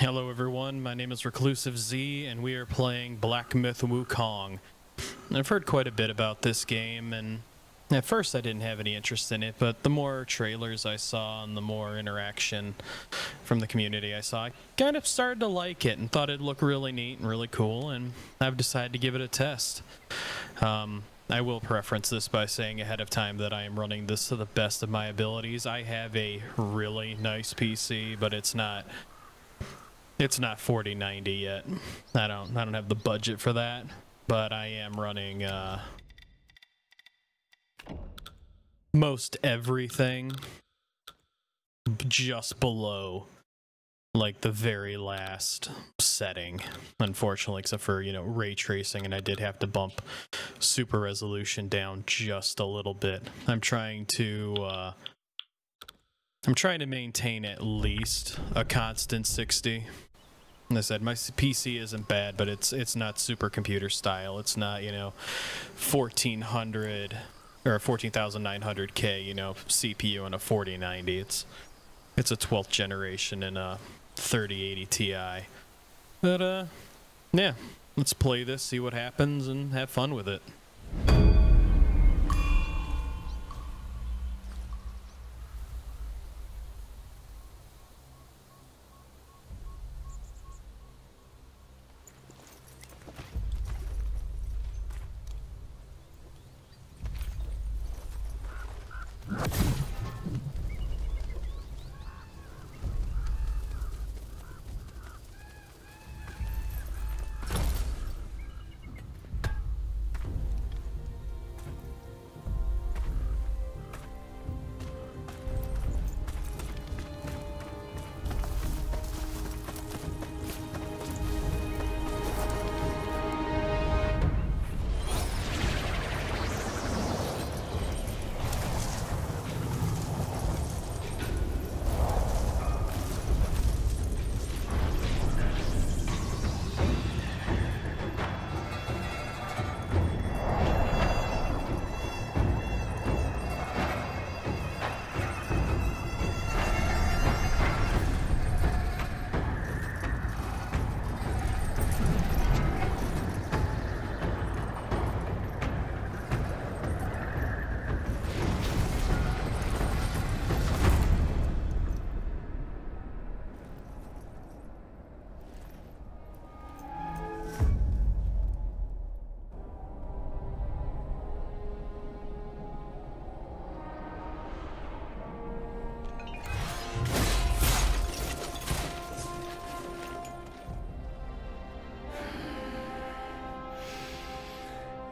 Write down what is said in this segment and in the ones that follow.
Hello everyone, my name is Reclusive Z, and we are playing Black Myth Wukong. I've heard quite a bit about this game, and at first I didn't have any interest in it, but the more trailers I saw and the more interaction from the community I saw, I kind of started to like it and thought it looked really neat and really cool, and I've decided to give it a test. I will preference this by saying ahead of time that I am running this to the best of my abilities. I have a really nice PC, but it's not 4090 yet. I don't have the budget for that, but I am running most everything just below like the very last setting, unfortunately, except for, you know, ray tracing, and I did have to bump super resolution down just a little bit. I'm trying to maintain at least a constant 60. As I said, my PC isn't bad, but it's not supercomputer style. It's not, you know, 1400 or 14,900K, you know, CPU and a 4090. It's a 12th generation and a 3080 Ti. But yeah, let's play this, see what happens, and have fun with it.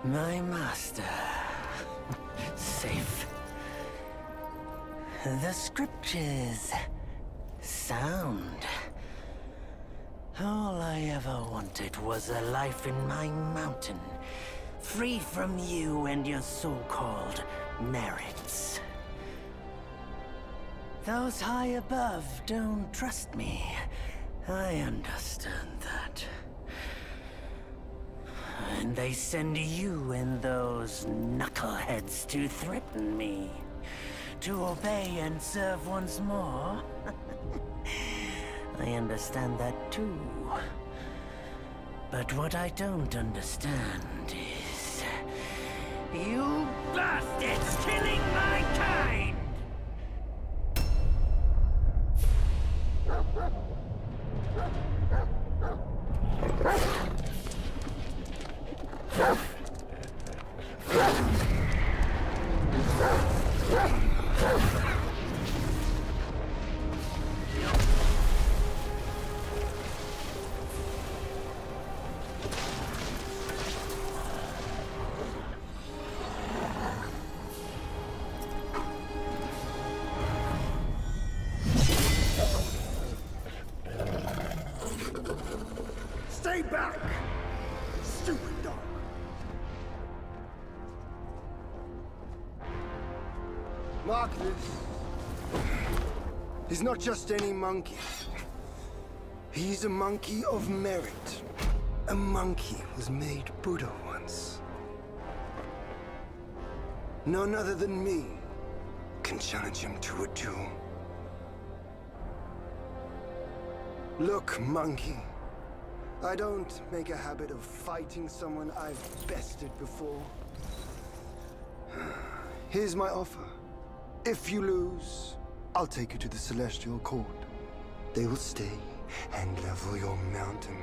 My master. Safe. The scriptures. Sound. All I ever wanted was a life in my mountain, free from you and your so-called merits. Those high above don't trust me. I understand that. And they send you and those knuckleheads to threaten me. To obey and serve once more? I understand that too. But what I don't understand is... you bastards killing my kind! Mark this. He's not just any monkey. He's a monkey of merit. A monkey was made Buddha once. None other than me can challenge him to a duel. Look, monkey. I don't make a habit of fighting someone I've bested before. Here's my offer. If you lose, I'll take you to the Celestial Court. They will stay and level your mountain.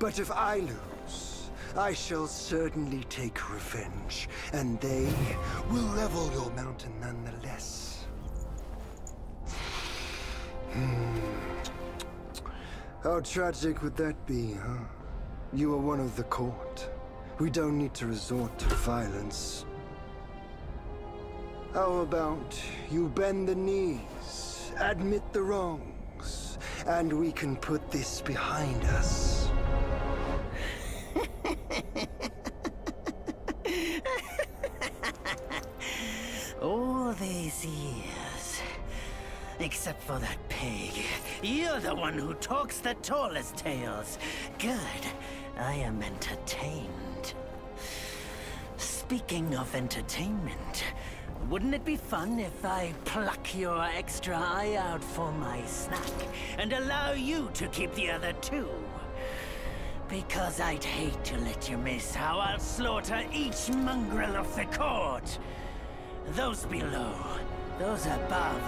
But if I lose, I shall certainly take revenge, and they will level your mountain nonetheless. How tragic would that be, huh? You are one of the court. We don't need to resort to violence. How about you bend the knees, admit the wrongs, and we can put this behind us? All these years, except for that pig. You're the one who talks the tallest tales. Good. I am entertained. Speaking of entertainment, wouldn't it be fun if I pluck your extra eye out for my snack and allow you to keep the other two? Because I'd hate to let you miss how I'll slaughter each mongrel of the court. Those below, those above,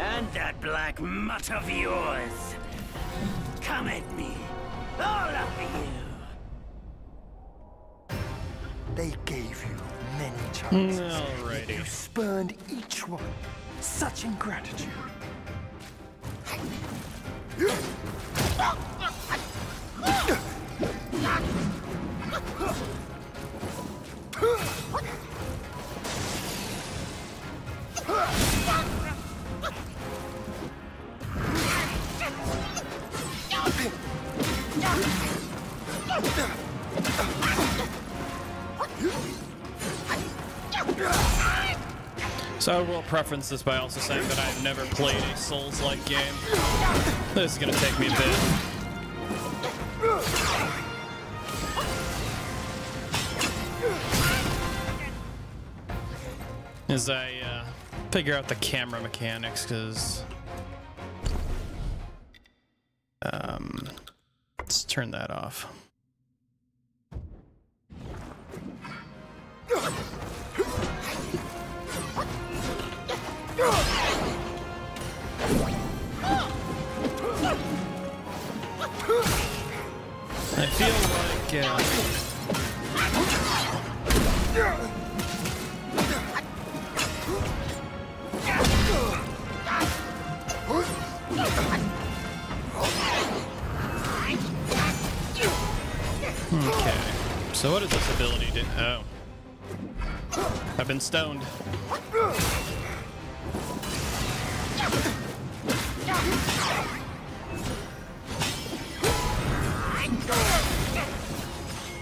and that black mutt of yours. Come at me, all of you. They gave you many chances. Alrighty. You spurned each one. Such ingratitude. So I will preference this by also saying that I've never played a Souls-like game. This is gonna take me a bit. As I figure out the camera mechanics, because let's turn that off. I feel like okay, so what does this ability do? Oh, I've been stoned.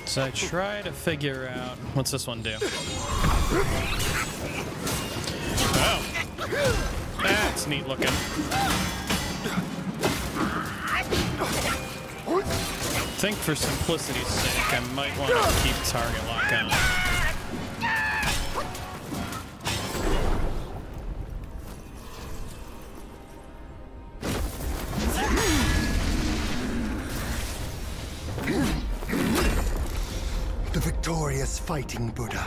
So I try to figure out, what's this one do? Oh, that's neat looking. I think for simplicity's sake, I might want to keep target lock on. The victorious fighting Buddha.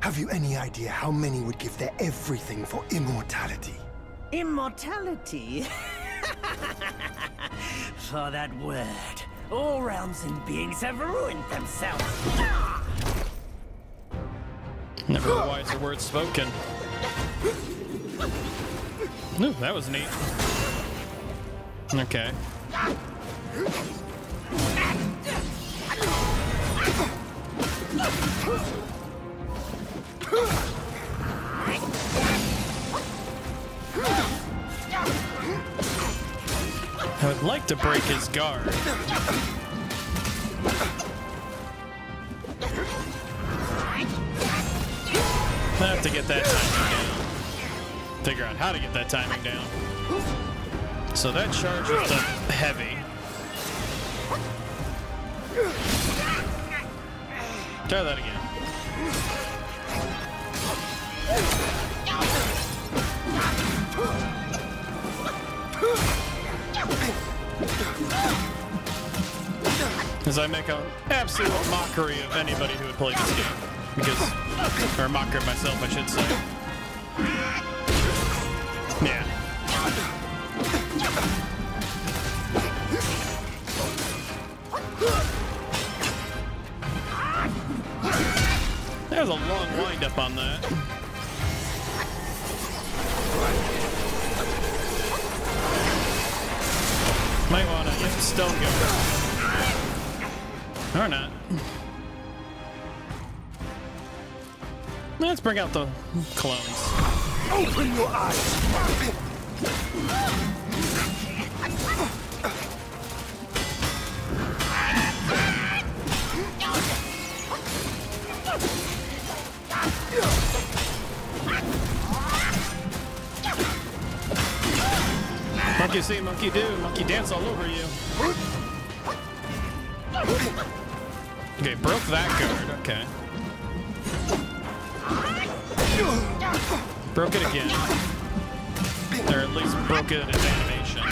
Have you any idea how many would give their everything for immortality? Immortality? For that word. All realms and beings have ruined themselves. Never a wiser word spoken. Ooh, that was neat. Okay. I would like to break his guard. I have to get that timing down. Figure out how to get that timing down. So that charge is heavy. Try that again. As I make an absolute mockery of anybody who would play this game. Because, or mockery of myself, I should say. Yeah. That was a long wind up on that. Might want to get the stone going. Or not. Let's bring out the clones. Open your eyes! Monkey see, monkey do, monkey dance all over you. Okay, broke that guard, okay. Broke it again. Or at least broke it in animation.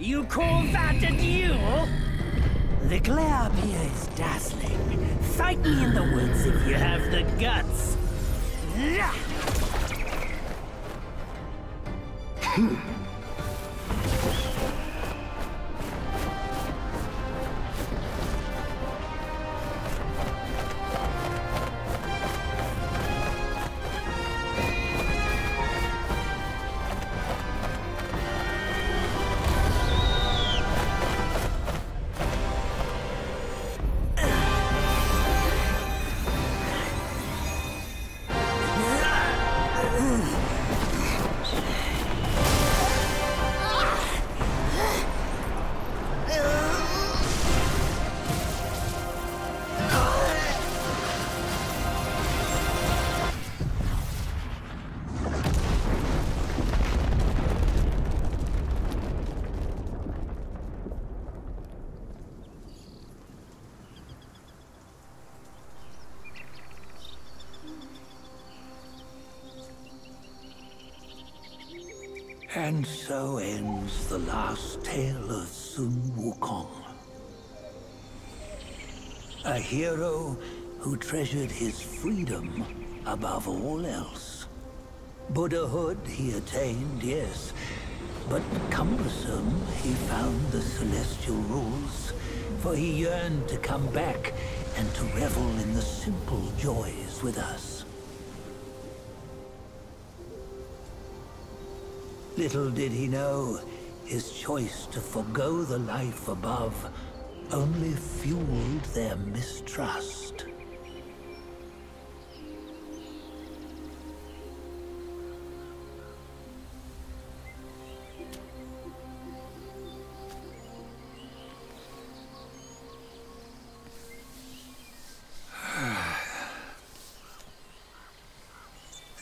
You call that a duel? The glare up here is dazzling. Fight me in the woods if you have the guts. And so ends the last tale of Sun Wukong, a hero who treasured his freedom above all else. Buddhahood he attained, yes, but cumbersome he found the celestial rules, for he yearned to come back and to revel in the simple joys with us. Little did he know, his choice to forgo the life above only fueled their mistrust.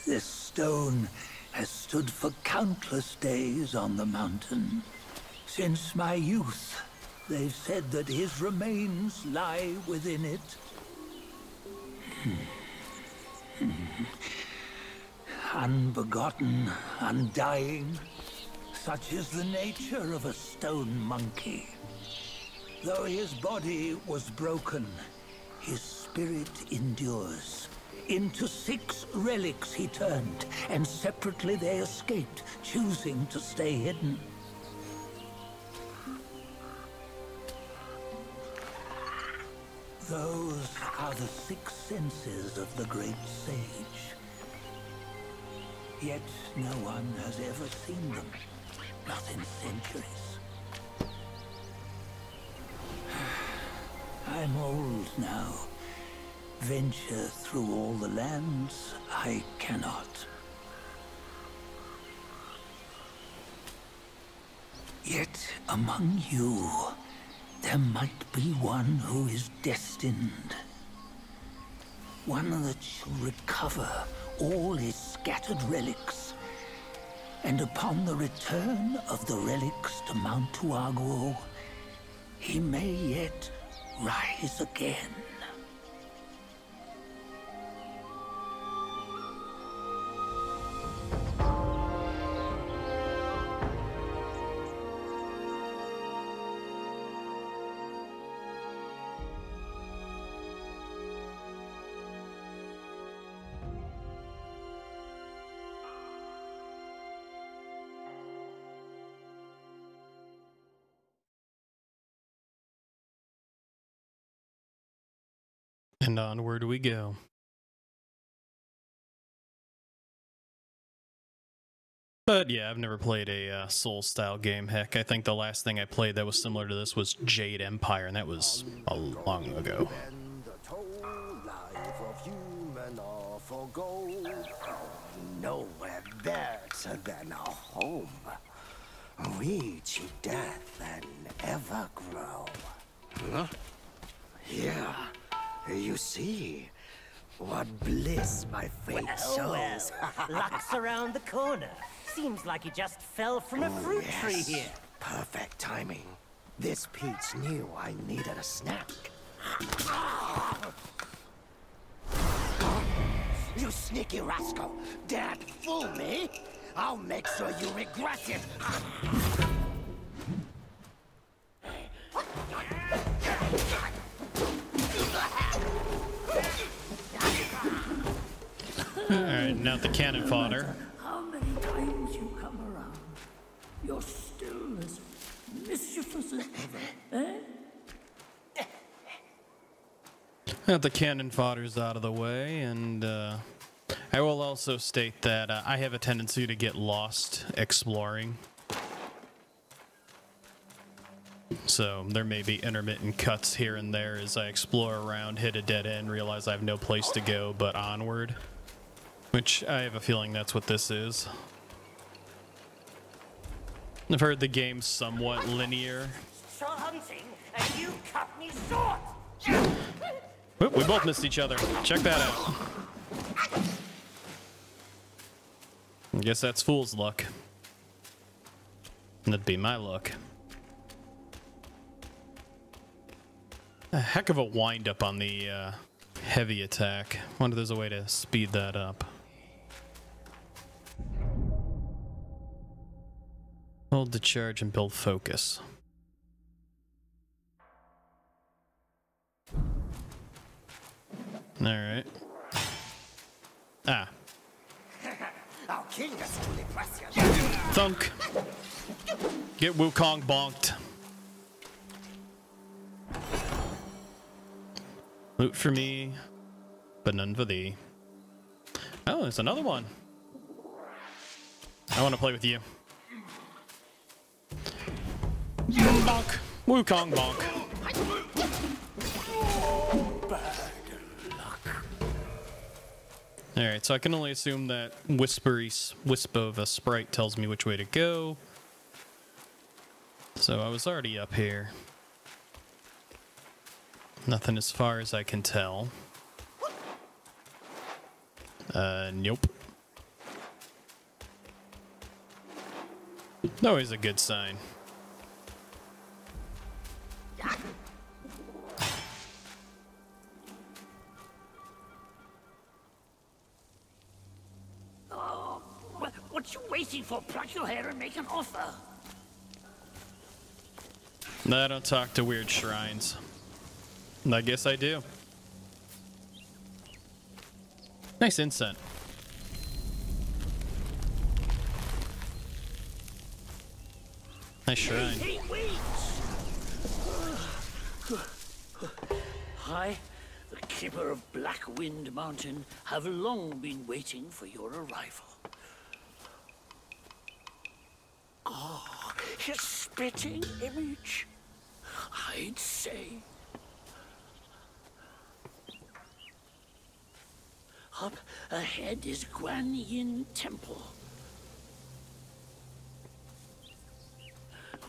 This stone has stood for countless days on the mountain. Since my youth, they've said that his remains lie within it. unbegotten, undying. Such is the nature of a stone monkey. Though his body was broken, his spirit endures. Into 6 relics he turned, and separately they escaped, choosing to stay hidden. Those are the 6 senses of the great sage. Yet no one has ever seen them, not in centuries. I'm old now. Venture through all the lands I cannot. Yet among you, there might be one who is destined. One that shall recover all his scattered relics. And upon the return of the relics to Mount Huaguo, he may yet rise again. And onward we go. But yeah, I've never played a Souls-style game. Heck, I think the last thing I played that was similar to this was Jade Empire, and that was a long ago. Nowhere better than a home. We to death and ever grow. Huh? Yeah. You see, what bliss my fate shows. Luck's around the corner. Seems like he just fell from a fruit tree here. Perfect timing. This peach knew I needed a snack. You sneaky rascal! Dad, fool me! I'll make sure you regret it! Alright, now the cannon fodder. How many times you come around, you're still as mischievous as ever, eh? Now the cannon fodder's out of the way, and I will also state that I have a tendency to get lost exploring. So there may be intermittent cuts here and there as I explore around, hit a dead end, realize I have no place to go but onward. Which, I have a feeling that's what this is. I've heard the game's somewhat linear. Whoop, we both missed each other. Check that out. I guess that's fool's luck. That'd be my luck. A heck of a wind-up on the heavy attack. Wonder if there's a way to speed that up. Hold the charge and build focus. Alright. Ah. Thunk! Get Wukong bonked. Loot for me, but none for thee. Oh, there's another one. I want to play with you. Bonk. Wukong bonk. Bad luck. Alright, so I can only assume that whispery wisp of a sprite tells me which way to go. So I was already up here. Nothing as far as I can tell. Nope. Always a good sign. Oh, What you waiting for? Pluck your hair and make an offer. No, I don't talk to weird shrines. I guess I do. Nice incense. Nice shrine. I, the keeper of Black Wind Mountain, have long been waiting for your arrival. Oh, his spitting image, I'd say. Up ahead is Guan Yin Temple.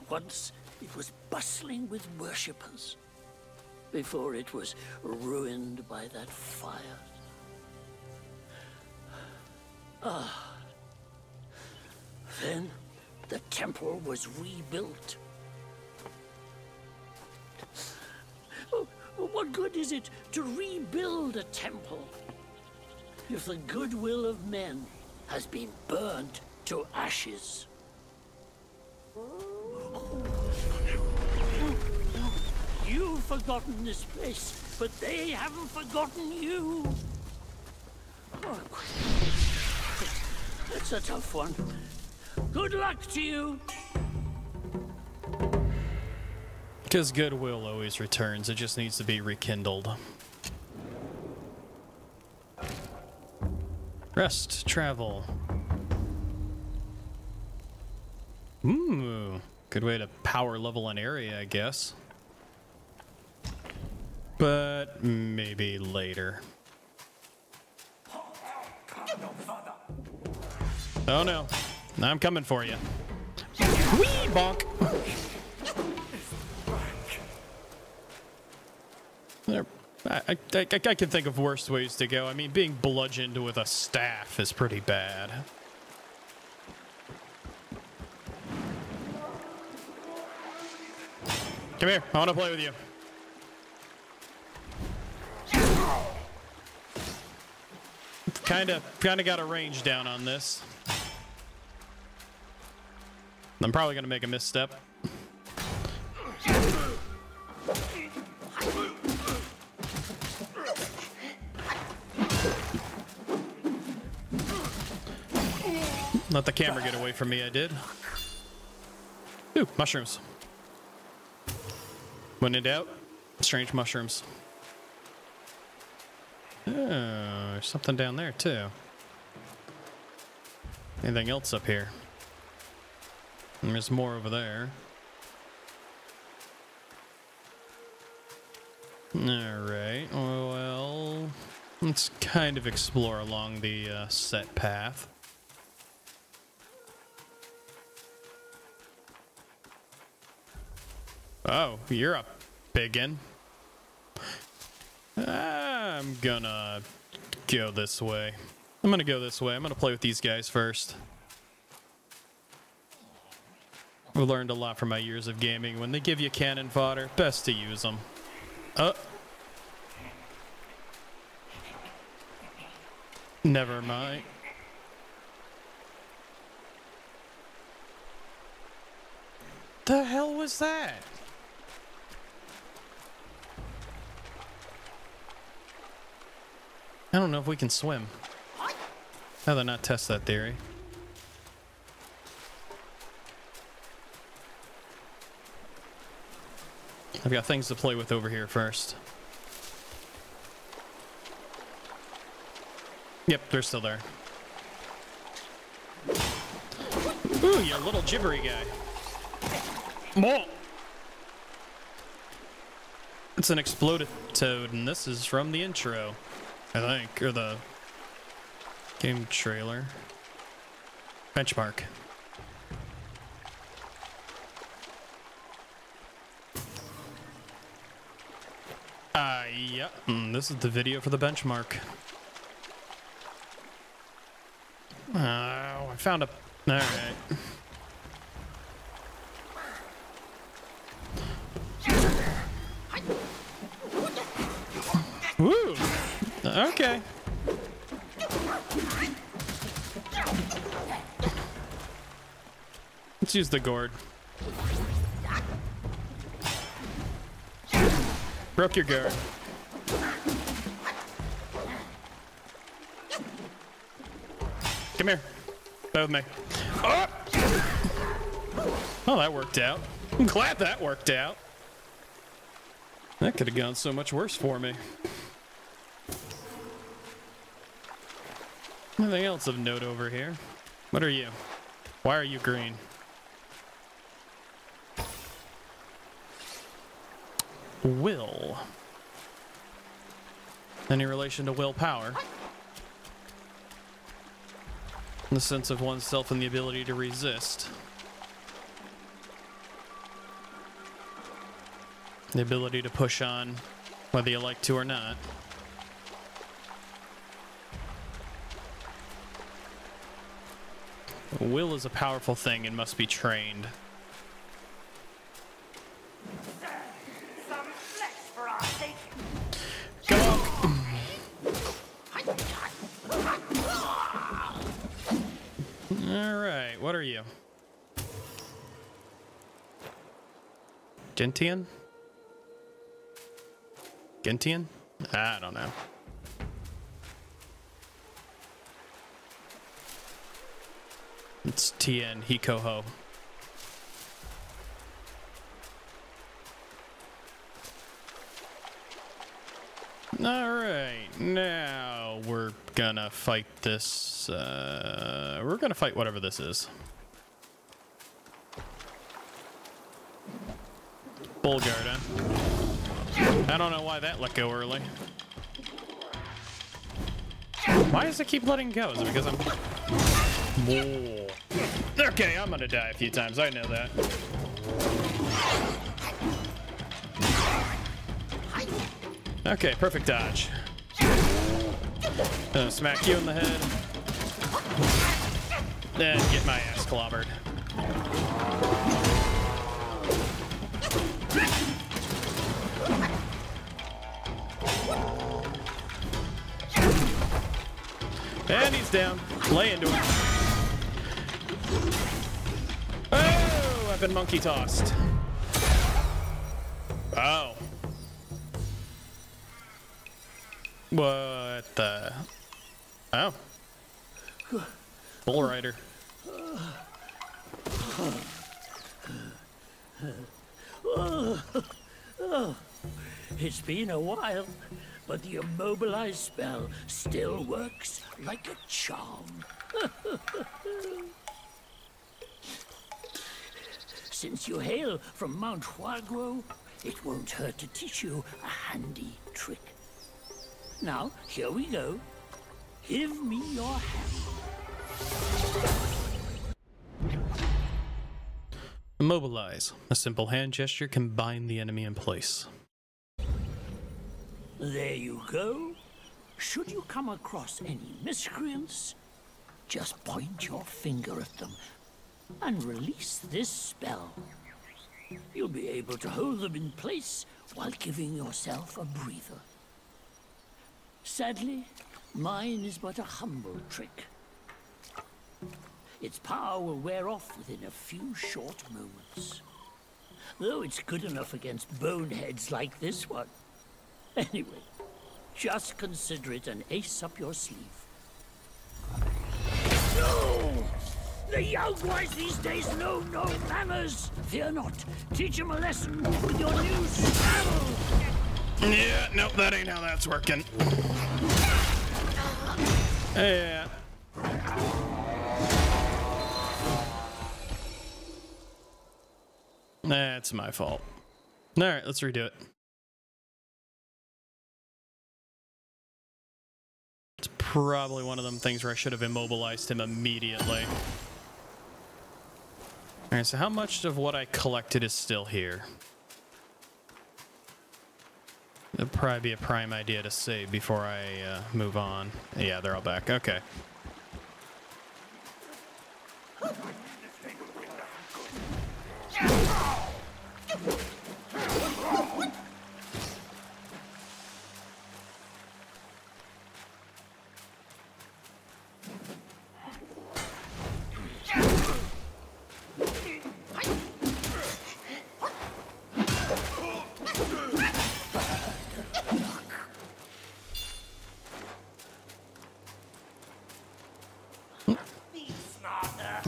Once it was bustling with worshippers, before it was ruined by that fire. Ah. Then the temple was rebuilt. Oh, what good is it to rebuild a temple if the goodwill of men has been burned to ashes? You've forgotten this place, but they haven't forgotten you. Oh, that's a tough one. Good luck to you. Because goodwill always returns. It just needs to be rekindled. Rest, travel. Ooh, good way to power level an area, I guess. But maybe later. Oh no, I'm coming for you. Whee, bonk. There. I can think of worse ways to go. I mean, being bludgeoned with a staff is pretty bad. Come here, I want to play with you. Kind of got a range down on this. I'm probably going to make a misstep. Let the camera get away from me, I did. Ooh, mushrooms. When in doubt, strange mushrooms. Oh, there's something down there, too. Anything else up here? There's more over there. Alright, well, let's kind of explore along the set path. Oh, you're a biggin. I'm gonna go this way. I'm gonna go this way. I'm gonna play with these guys first. I learned a lot from my years of gaming. When they give you cannon fodder, best to use them. Never mind. The hell was that? I don't know if we can swim. I'd rather not test that theory. I've got things to play with over here first. Yep, they're still there. Ooh, you little gibbery guy. More. It's an exploded toad, and this is from the intro, I think, or the game trailer. Benchmark. Yeah, this is the video for the benchmark. Oh, I found a... Alright. Woo! Okay. Let's use the gourd. Broke your gourd. Come here. Play with me. Oh! Oh, that worked out. I'm glad that worked out. That could have gone so much worse for me. Nothing else of note over here. What are you? Why are you green? Will. Any relation to willpower? In the sense of oneself and the ability to resist. The ability to push on, whether you like to or not. Will is a powerful thing and must be trained. Some flesh for our sake. Come on. All right, what are you? Gentian? Gentian? I don't know. It's Tien Hikoho. Alright, now we're gonna fight this. We're gonna fight whatever this is. Bullguard, huh? I don't know why that let go early. Why does it keep letting go? Is it because I'm. Whoa. Okay, I'm gonna die a few times, I know that. Okay, perfect dodge. Gonna smack you in the head. Then get my ass clobbered. And he's down. Lay into him. Oh, I've been monkey tossed. Oh. What the? Oh. Bull rider. It's been a while, but the immobilized spell still works like a charm. Since you hail from Mount Huaguo, it won't hurt to teach you a handy trick. Now, here we go. Give me your hand. Immobilize. A simple hand gesture can bind the enemy in place. There you go. Should you come across any miscreants, just point your finger at them and release this spell. You'll be able to hold them in place while giving yourself a breather. Sadly, mine is but a humble trick. Its power will wear off within a few short moments. Though it's good enough against boneheads like this one. Anyway, just consider it an ace up your sleeve. No! The Yao Guai these days know no manners. Fear not. Teach them a lesson with your new spell. Yeah, nope, that ain't how that's working. Yeah. That's my fault. All right, let's redo it. It's probably one of them things where I should have immobilized him immediately. Alright, so how much of what I collected is still here? That'd probably be a prime idea to save before I move on. Yeah, they're all back. Okay.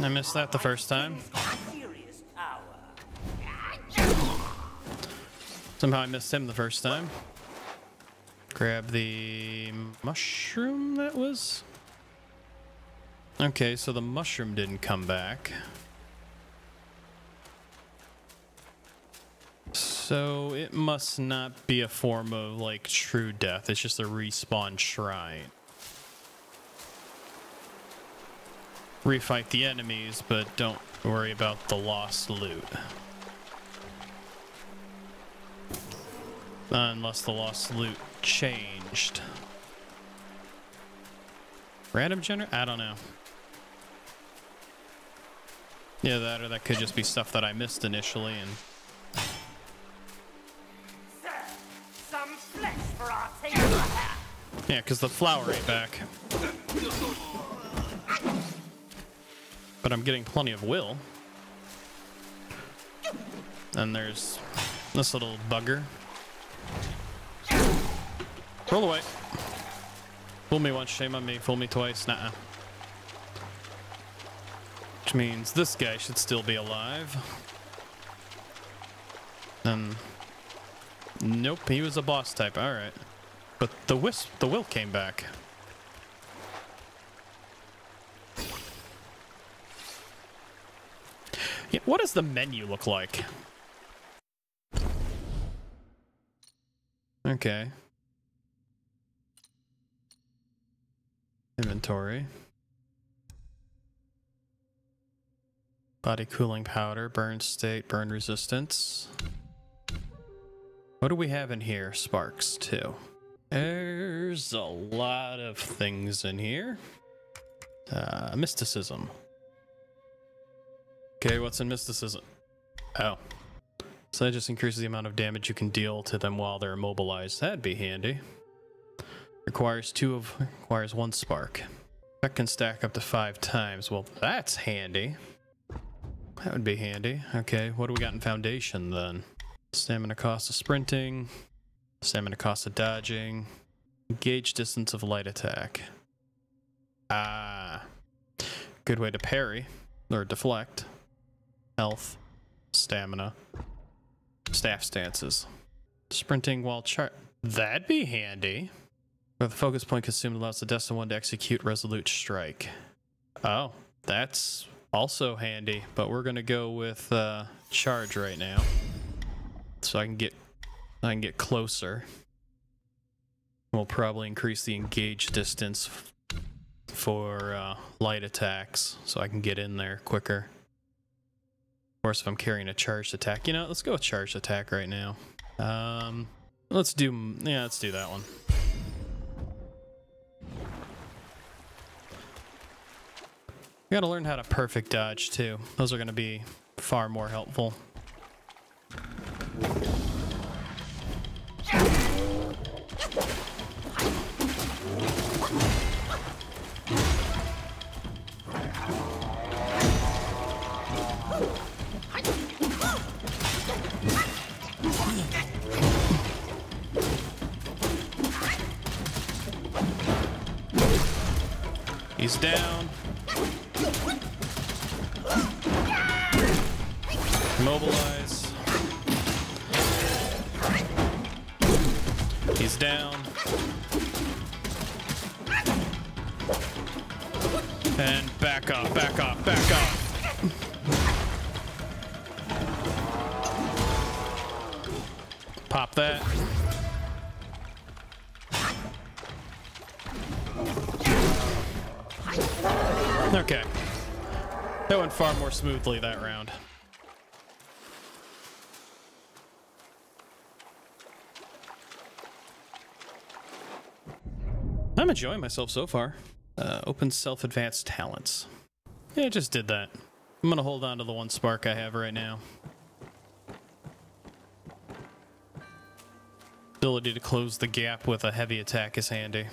I missed that the first time. Somehow I missed him the first time. Grab the mushroom that was. Okay, so the mushroom didn't come back. So it must not be a form of like true death. It's just a respawn shrine. Refight the enemies, but don't worry about the lost loot. Unless the lost loot changed. Random generator? I don't know. Yeah, that or that could just be stuff that I missed initially and... Sir, some flesh for our table. Yeah, because the flower ain't back. But I'm getting plenty of will. And there's this little bugger. Roll away. Fool me once, shame on me. Fool me twice, nuh-uh. Which means this guy should still be alive. Nope, he was a boss type, alright. But the wisp, the will came back. Yeah, what does the menu look like? Okay. Inventory. Body cooling powder, burn state, burn resistance. What do we have in here? Sparks too. There's a lot of things in here. Mysticism. Okay, what's in mysticism? Oh. So that just increases the amount of damage you can deal to them while they're immobilized. That'd be handy. Requires one spark. That can stack up to 5 times. Well, that's handy. That would be handy. Okay, what do we got in foundation then? Stamina cost of sprinting. Stamina cost of dodging. Engage distance of light attack. Ah. Good way to parry. Or deflect. Health, stamina, staff stances. Sprinting while char- That'd be handy. With the focus point consumed allows the Destined One to execute Resolute Strike. Oh, that's also handy, but we're gonna go with charge right now. So I can get closer. We'll probably increase the engage distance for light attacks so I can get in there quicker. Of course, if I'm carrying a charged attack, you know, let's go with charged attack right now. Let's do that one. We gotta learn how to perfect dodge too. Those are gonna be far more helpful. He's down. Mobilize. He's down. And back off, back off, back off. Pop that. Okay, that went far more smoothly that round. I'm enjoying myself so far. Open self-advanced talents. Yeah, I just did that. I'm gonna hold on to the one spark I have right now. Ability to close the gap with a heavy attack is handy.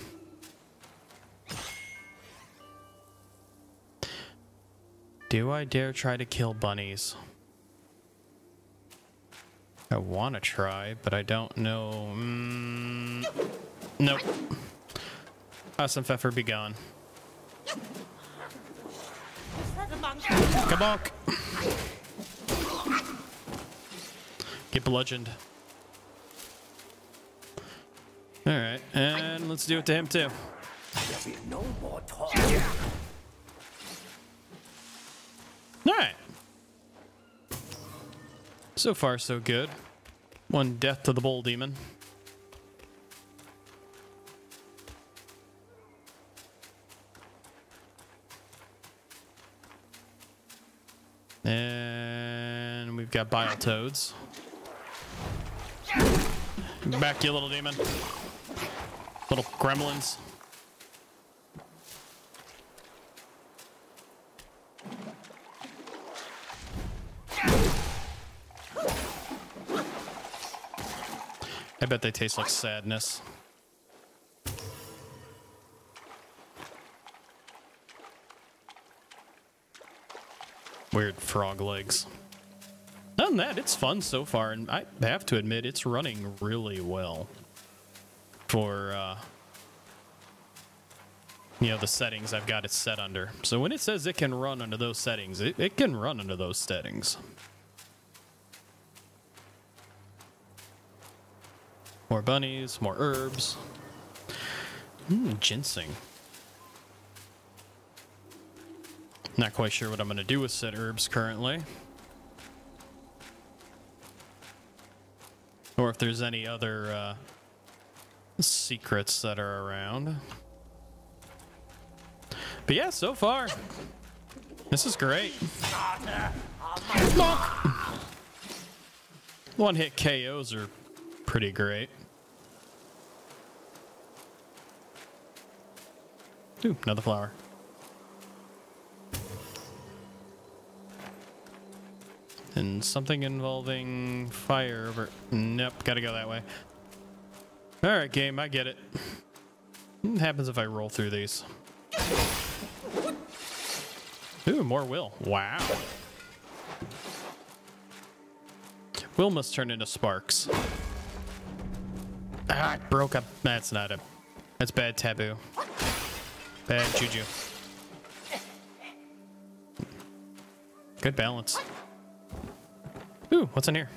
Do I dare try to kill bunnies? I want to try, but I don't know. Nope. Awesome, Pfeffer, be gone. Is that among Kabonk! Get bludgeoned. Alright, and let's do it to him too. No more talk. Alright. So far, so good. One death to the bull demon. And we've got bile toads. Back, you little demon. Little gremlins. I bet they taste like sadness. Weird frog legs. Other than that, it's fun so far, and I have to admit, it's running really well for you know, the settings I've got it set under. So when it says it can run under those settings, it can run under those settings. More bunnies, more herbs. Ginseng. Not quite sure what I'm going to do with said herbs currently. Or if there's any other secrets that are around. But yeah, so far, this is great. One-hit KOs are pretty great. Ooh, another flower. And something involving fire over... Nope, gotta go that way. Alright, game, I get it. What happens if I roll through these? Ooh, more will. Wow. Will must turn into sparks. Ah, I broke up. That's not a... That's bad taboo. Bad juju. Good balance. Ooh, what's in here?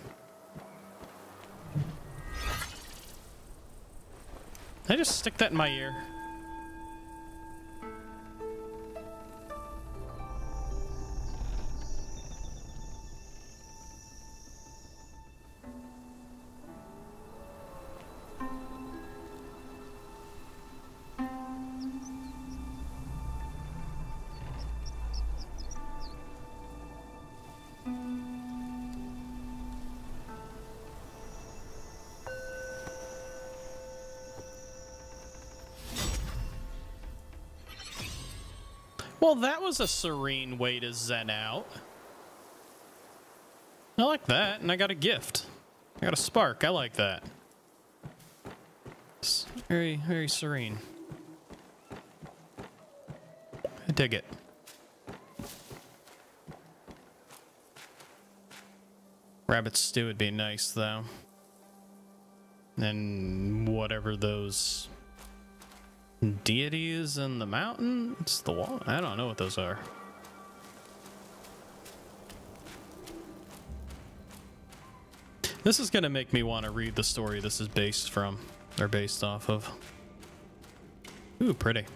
Can I just stick that in my ear? Well, that was a serene way to zen out. I like that, and I got a gift. I got a spark. I like that. It's very, very serene. I dig it. Rabbit stew would be nice, though. And whatever those... deities in the mountain? It's the wall. I don't know what those are. This is going to make me want to read the story this is based from, or based off of. Ooh, pretty.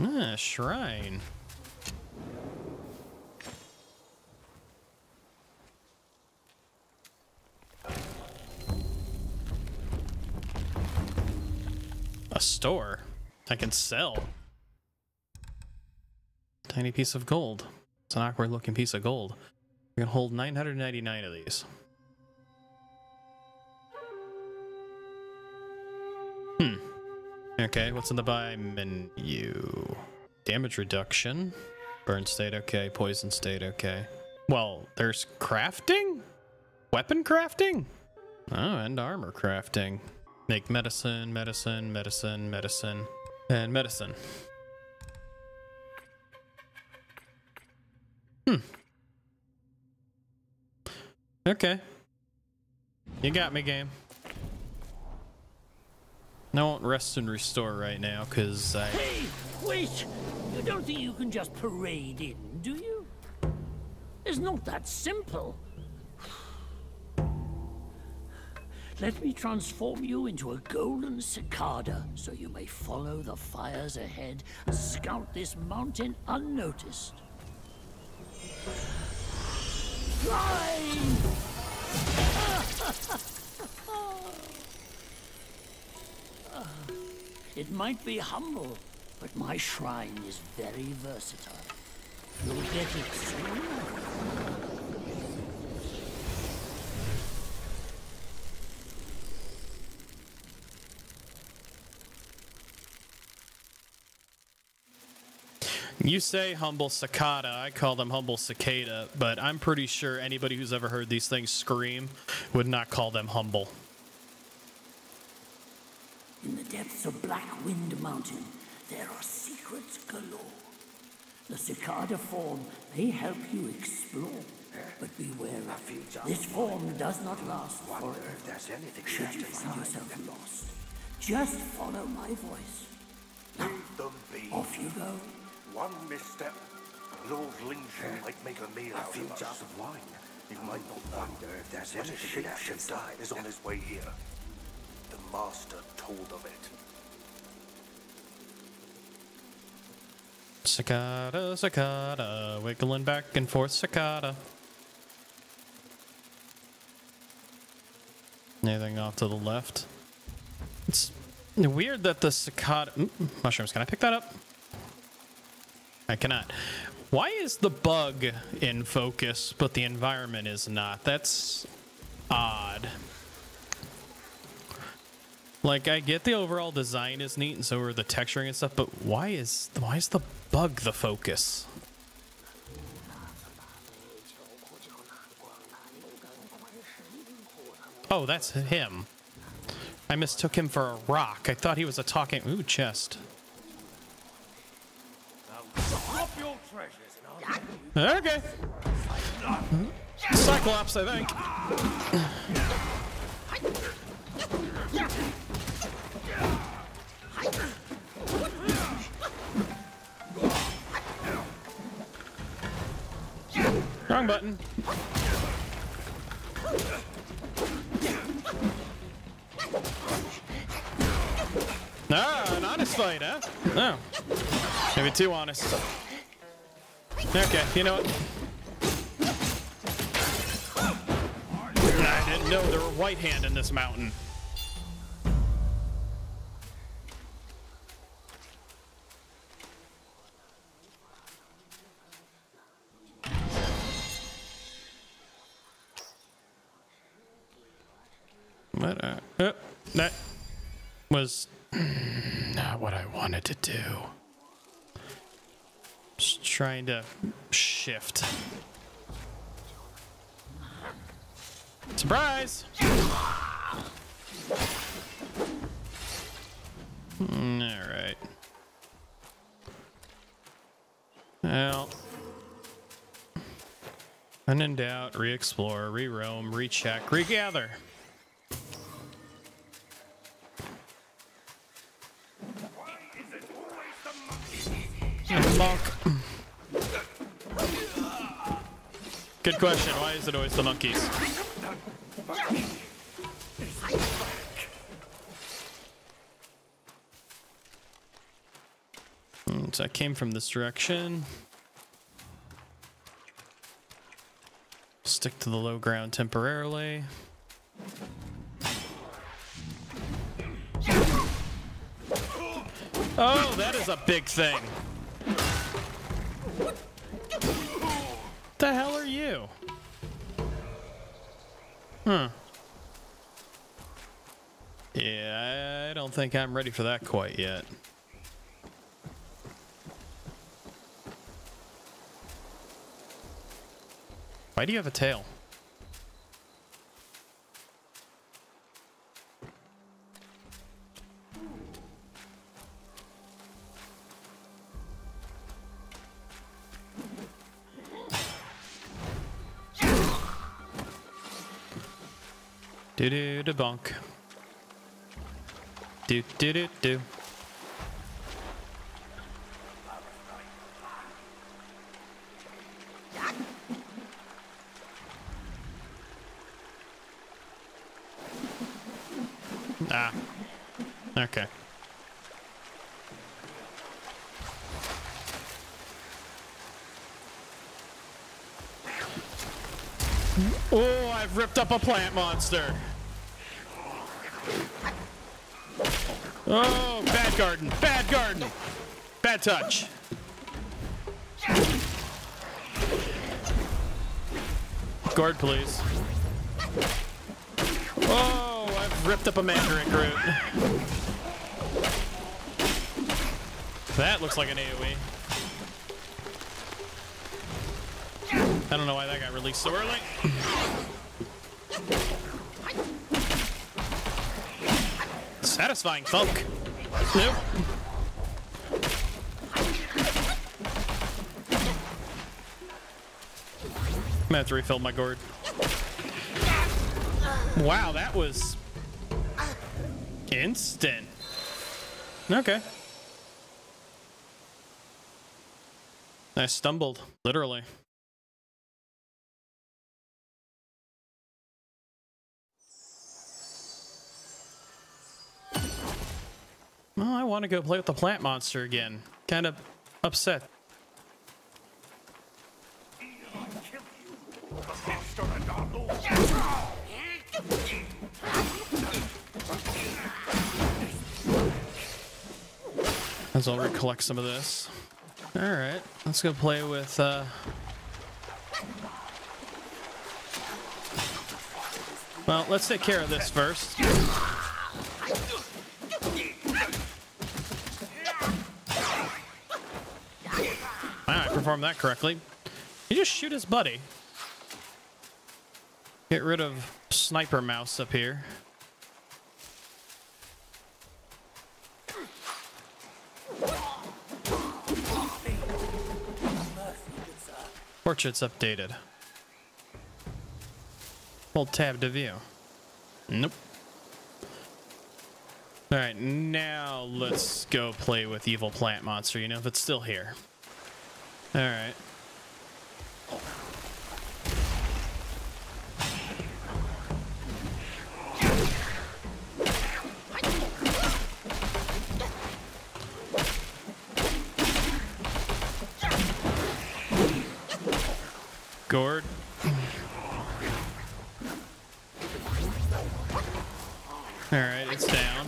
Ah, shrine. Store. I can sell. Tiny piece of gold. It's an awkward looking piece of gold. We can hold 999 of these. Hmm. Okay, what's in the buy menu? Damage reduction. Burn state, okay. Poison state, okay. Well, there's crafting? Weapon crafting? Oh, and armor crafting. Make medicine, medicine, medicine, medicine, and medicine. Hmm. Okay. You got me, game. I won't rest and restore right now because I... Hey, wait! You don't think you can just parade in, do you? It's not that simple. Let me transform you into a golden cicada so you may follow the fires ahead and scout this mountain unnoticed. Fly! It might be humble, but my shrine is very versatile. You'll get it soon. You say humble cicada, I call them humble cicada, but I'm pretty sure anybody who's ever heard these things scream would not call them humble. In the depths of Black Wind Mountain, there are secrets galore. The cicada form may help you explore, but beware of it. This form does not last forever. If there's anything should you find yourself lost, just follow my voice. Leave them be. Off you go. One misstep, Lord Ling Shooter might make a meal out of us. Of wine. You might not wonder if there's any shapeshifter is on his way here. The master told of it. Cicada, cicada, wiggling back and forth, cicada. Anything off to the left? It's weird that the cicada... Mushrooms, can I pick that up? I cannot. Why is the bug in focus, but the environment is not? That's odd. Like, I get the overall design is neat, and so are the texturing and stuff, but why is the bug the focus? Oh, that's him. I mistook him for a rock. I thought he was a talking... Ooh, chest. Okay. Cyclops, I think. Wrong button. Ah, an honest fight, huh? No. Oh. Maybe too honest. Okay, you know what? I didn't know there were white hand in this mountain. That was not what I wanted to do. Just trying to shift. Surprise! Alright. Well. And in doubt, re-explore, re-roam, re-check, regather. Monk. Good question. Why is it always the monkeys? So I came from this direction. Stick to the low ground temporarily. Oh, that is a big thing. What the hell are you? Huh. Yeah, I don't think I'm ready for that quite yet. Why do you have a tail? Do do da bonk. Do do do do. Ah. Okay. Oh, I've ripped up a plant monster. Oh, bad garden, bad garden. Bad touch. Guard, please. Oh, I've ripped up a mandrake root. That looks like an AoE. I don't know why that got released so early. Satisfying funk. Nope. I'm gonna have to refill my gourd. Wow, that was instant. Okay. I stumbled, literally. Well, I want to go play with the plant monster again. Kind of upset. As I'll recollect some of this. Alright, let's go play with, well, let's take care of this first. Perform that correctly. You just shoot his buddy. Get rid of Sniper Mouse up here. Portrait's updated. Hold tab to view. Nope. Alright, now let's go play with Evil Plant Monster, you know, if it's still here. All right. Gourd. All right, it's down.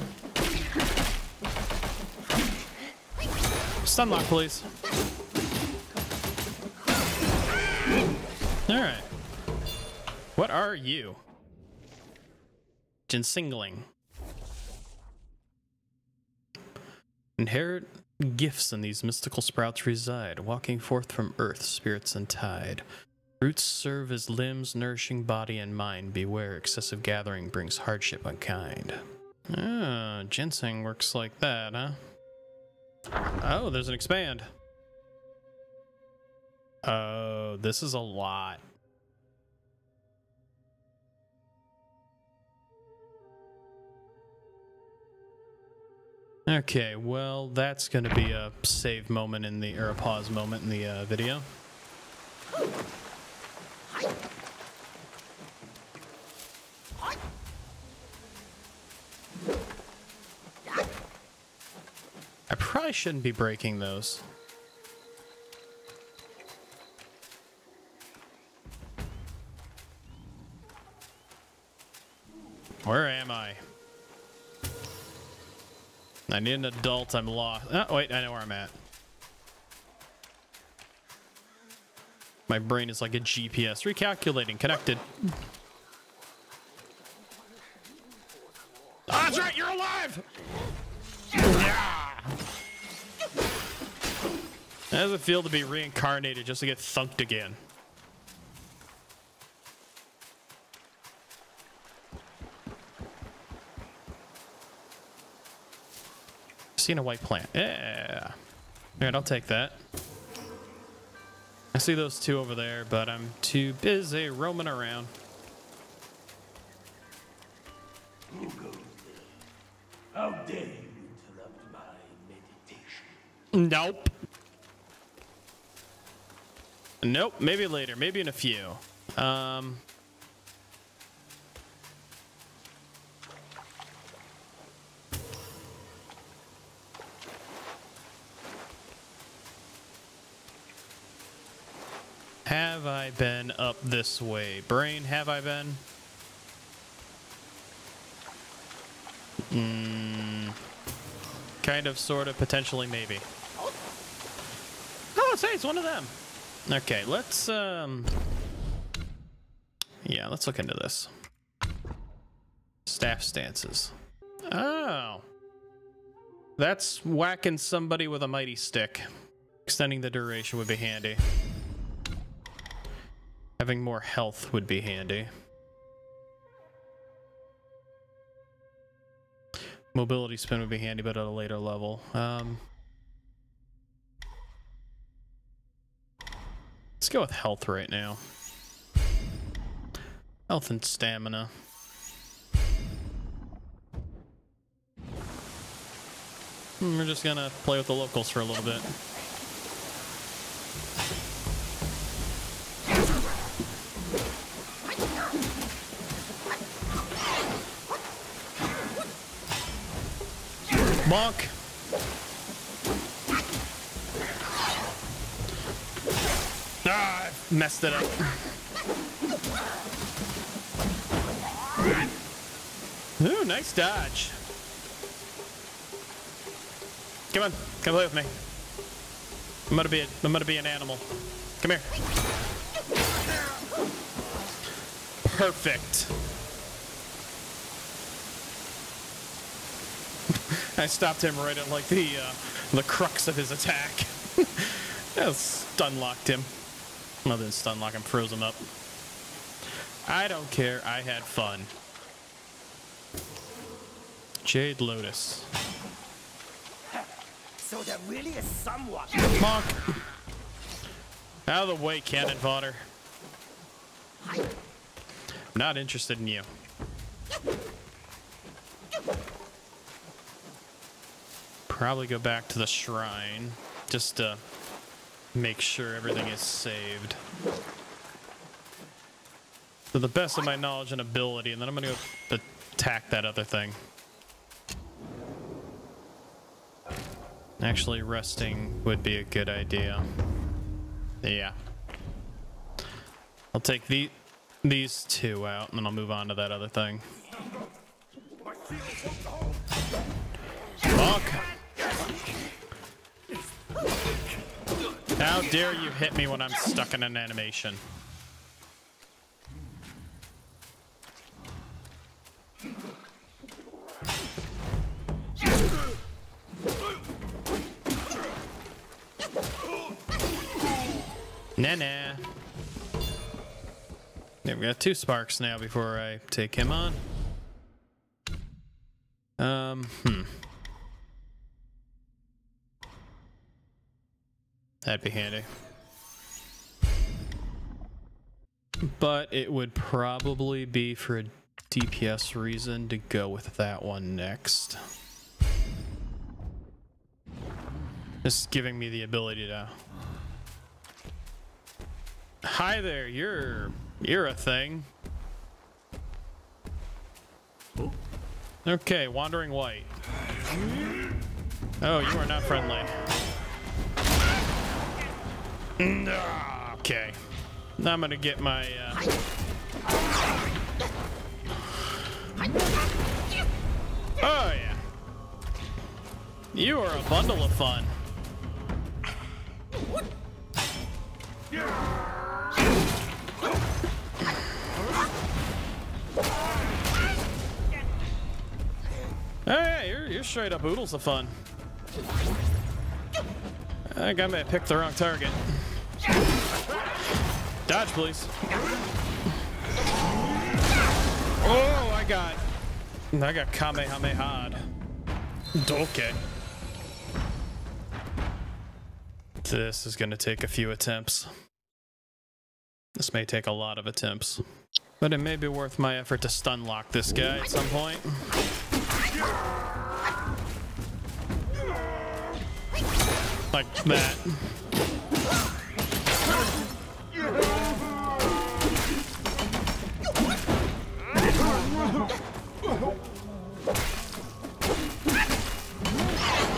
Stunlock, please. All right. What are you? Ginsengling. Inherit gifts in these mystical sprouts reside, walking forth from earth, spirits and tide. Roots serve as limbs, nourishing body and mind. Beware, excessive gathering brings hardship unkind. Ah, ginseng works like that, huh? Oh, there's an expand. Oh, this is a lot. Okay, well, that's going to be a save moment in the, or a pause moment in the video. I probably shouldn't be breaking those. Where am I? I need an adult, I'm lost. Oh, wait, I know where I'm at. My brain is like a GPS. Recalculating, connected. Ah, that's right, you're alive! Yeah! How does it feel to be reincarnated just to get thunked again? Seen a white plant. Yeah. All right, I'll take that. I see those two over there, but I'm too busy roaming around. You go there. How dare you interrupt my meditation? Nope. Nope. Maybe later. Maybe in a few. Have I been up this way? Brain, have I been? Kind of, sort of, potentially, maybe. Oh, it's one of them. Okay, let's, yeah, let's look into this. Staff stances. Oh. That's whacking somebody with a mighty stick. Extending the duration would be handy. Having more health would be handy. Mobility spin would be handy, but at a later level. Let's go with health right now. Health and stamina. We're just gonna play with the locals for a little bit. Bonk. Ah, I messed it up. Ooh, nice dodge. Come on, come play with me. I'm gonna be an animal. Come here. Perfect. I stopped him right at like the crux of his attack. I stun locked him. Other than stun lock him, froze him up. I don't care. I had fun. Jade Lotus. So that really is somewhat. Monk. Out of the way, cannon fodder. I'm not interested in you. Probably go back to the shrine just to make sure everything is saved to the best of my knowledge and ability, and then I'm gonna go attack that other thing. Actually, resting would be a good idea. Yeah, I'll take these two out, and then I'll move on to that other thing. Bonk. How dare you hit me when I'm stuck in an animation? Nah. Yeah, we got two sparks now before I take him on. That'd be handy. But it would probably be for a DPS reason to go with that one next. Just giving me the ability to... Hi there, you're a thing. Okay, Wandering White. Oh, you are not friendly. Okay, now I'm gonna get my oh yeah, you are a bundle of fun. Oh yeah, you're straight up oodles of fun. I think I may have picked the wrong target. Dodge, please. Oh, I got Kamehameha'd. Okay. This is gonna take a few attempts. This may take a lot of attempts. But it may be worth my effort to stun lock this guy at some point. Like that.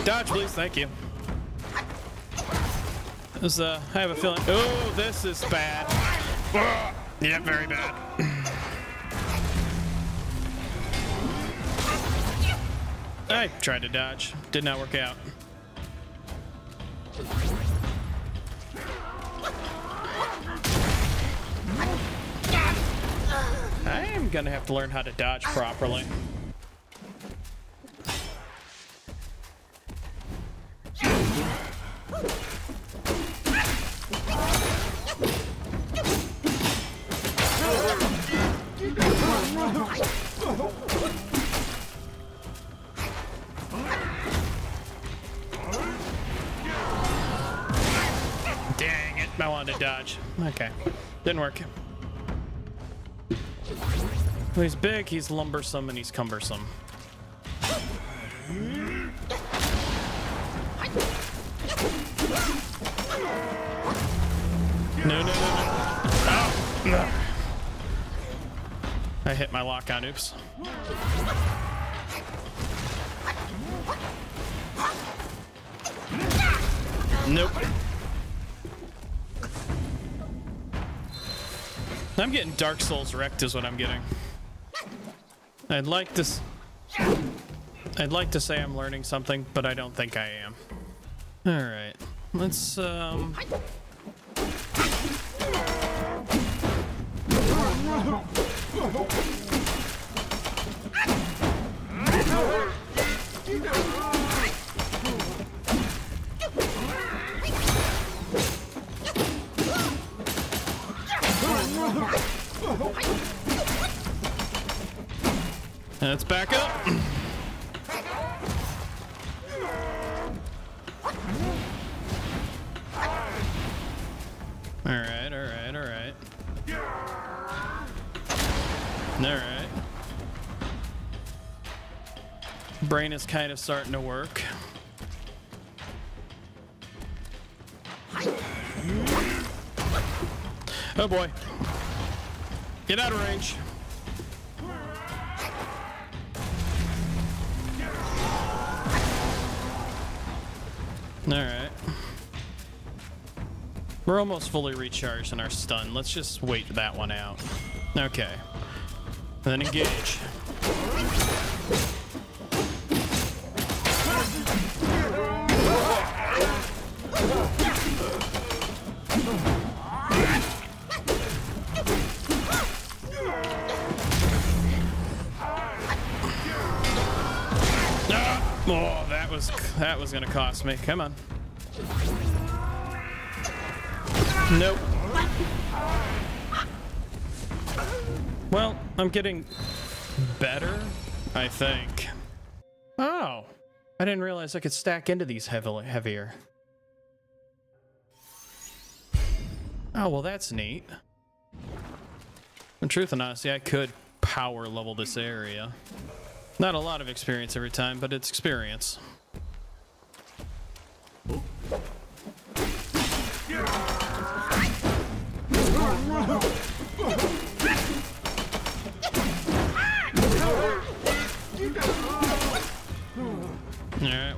Dodge, please. Thank you. This, I have a feeling. Oh, this is bad. Yeah, very bad. I tried to dodge. Did not work out. I am gonna have to learn how to dodge properly. Dodge. Okay. Didn't work. Well, he's big, he's lumbersome, and he's cumbersome. No, no, no, no. Oh, no. I hit my lock on. Oops. Nope. I'm getting Dark Souls wrecked is what I'm getting. I'd like to say I'm learning something, but I don't think I am. Alright. Let's let's back up. Alright, alright, alright. Alright. Brain is kind of starting to work. Oh boy. Get out of range. Alright. We're almost fully recharged in our stun. Let's just wait that one out. Okay. Then engage. That was gonna cost me. Come on. Nope. Well, I'm getting better, I think. Oh, I didn't realize I could stack into these heavier. Oh, well, that's neat. In truth and honesty, I could power level this area. Not a lot of experience every time, but it's experience. Alright,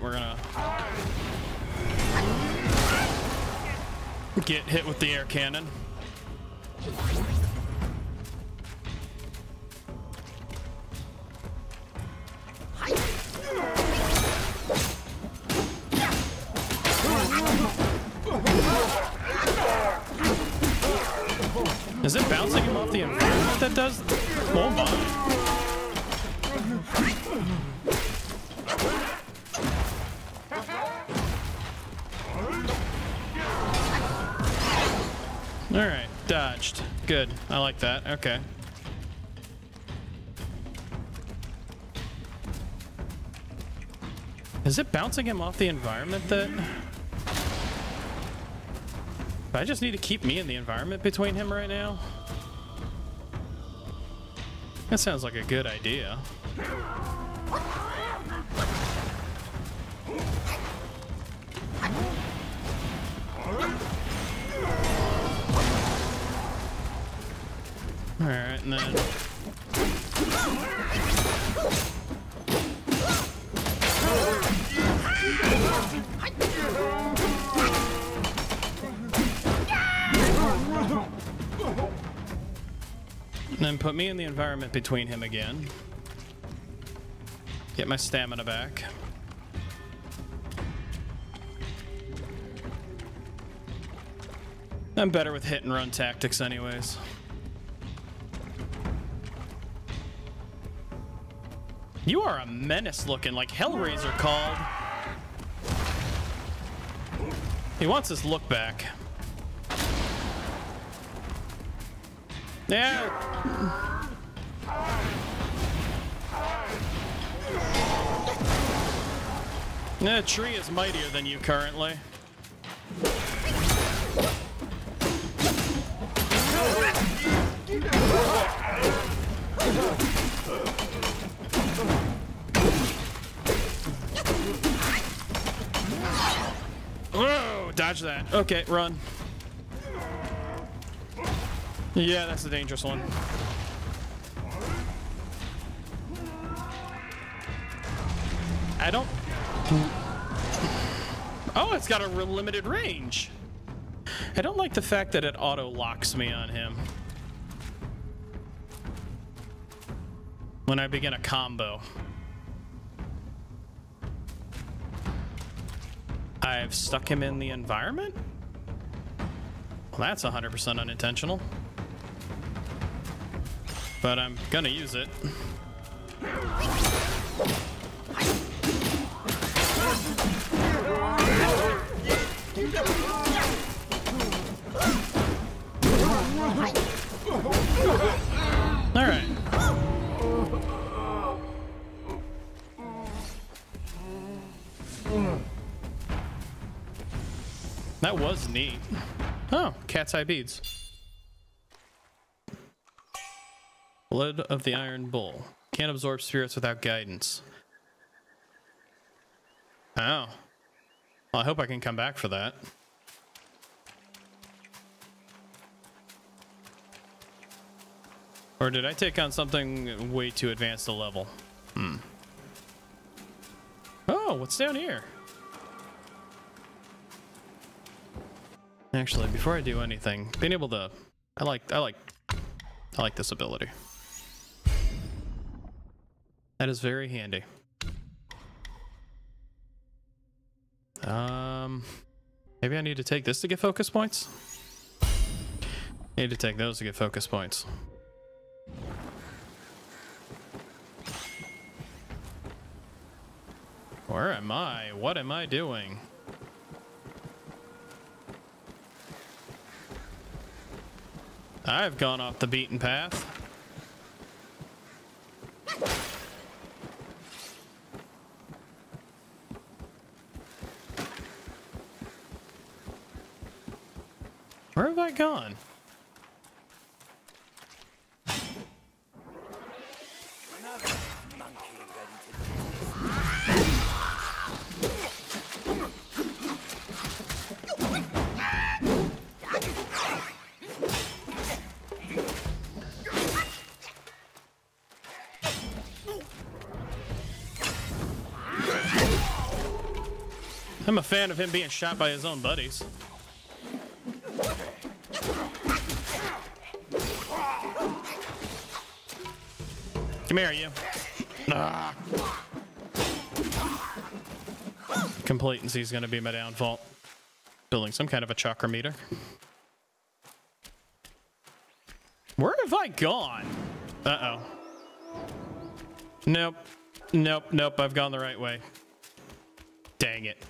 we're gonna get hit with the air cannon. Is it bouncing him off the environment that does? Oh my. Alright, dodged. Good. I like that. Okay. Is it bouncing him off the environment that... I just need to keep me in the environment between him right now. That sounds like a good idea. Alright, and then... and then put me in the environment between him again. Get my stamina back. I'm better with hit and run tactics anyways. You are a menace looking, like Hellraiser called. He wants his look back. Yeah. That tree is mightier than you currently. Whoa, dodge that. Okay, run. Yeah, that's a dangerous one. I don't... Oh, it's got a limited range. I don't like the fact that it auto-locks me on him when I begin a combo. I've stuck him in the environment? Well, that's 100% unintentional. But I'm gonna use it. Alright. That was neat. Oh, cat's eye beads. Blood of the Iron Bull. Can't absorb spirits without guidance. Oh. Well, I hope I can come back for that. Or did I take on something way too advanced a level? Hmm. Oh, what's down here? Actually, before I do anything, being able to, I like this ability. That is very handy. Maybe I need to take this to get focus points. Need to take those to get focus points. Where am I? What am I doing? I've gone off the beaten path. Where have I gone? I'm a fan of him being shot by his own buddies. Come here, you. Ah. Complacency is going to be my downfall. Building some kind of a chakra meter. Where have I gone? Uh-oh. Nope. Nope, nope. I've gone the right way. Dang it.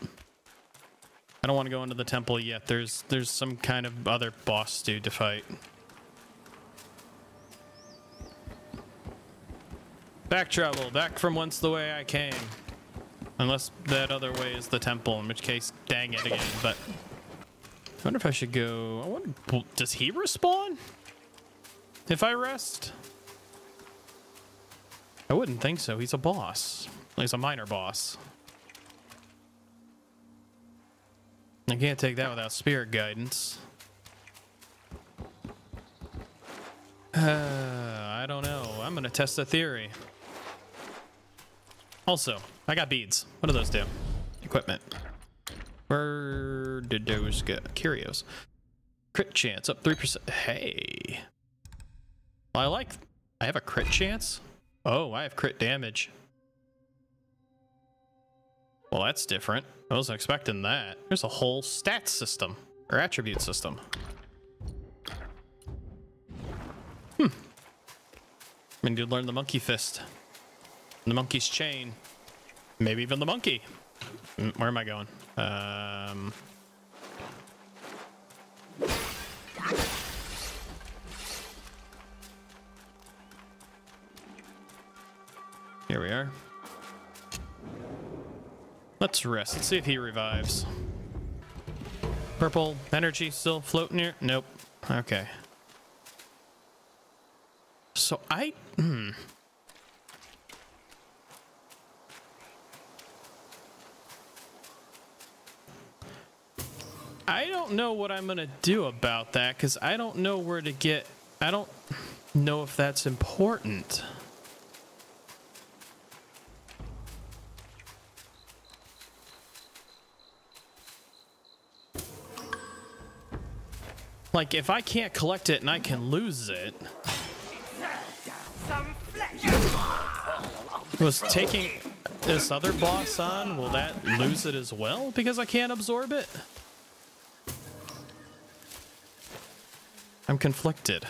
I don't want to go into the temple yet. There's some kind of other boss dude to fight. Back travel, back from whence the way I came. Unless that other way is the temple, in which case, dang it again. But I wonder if I should go. I wonder, does he respawn if I rest? I wouldn't think so. He's a boss. He's a minor boss. I can't take that without spirit guidance. I don't know. I'm going to test the theory. Also, I got beads. What do those do? Equipment. Where did those go? Curios. Crit chance up 3%. Hey. I like... I have a crit chance? Oh, I have crit damage. Well, that's different. I wasn't expecting that. There's a whole stat system. Or attribute system. I mean, you'd learn the monkey fist, the monkey's chain, maybe even the monkey. Where am I going? Here we are. Let's rest. Let's see if he revives. Purple energy still floating here? Nope. Okay. So I, I don't know what I'm going to do about that, because I don't know where to get, I don't know if that's important. Like, if I can't collect it and I can lose it... Was taking this other boss on, will that lose it as well because I can't absorb it? I'm conflicted.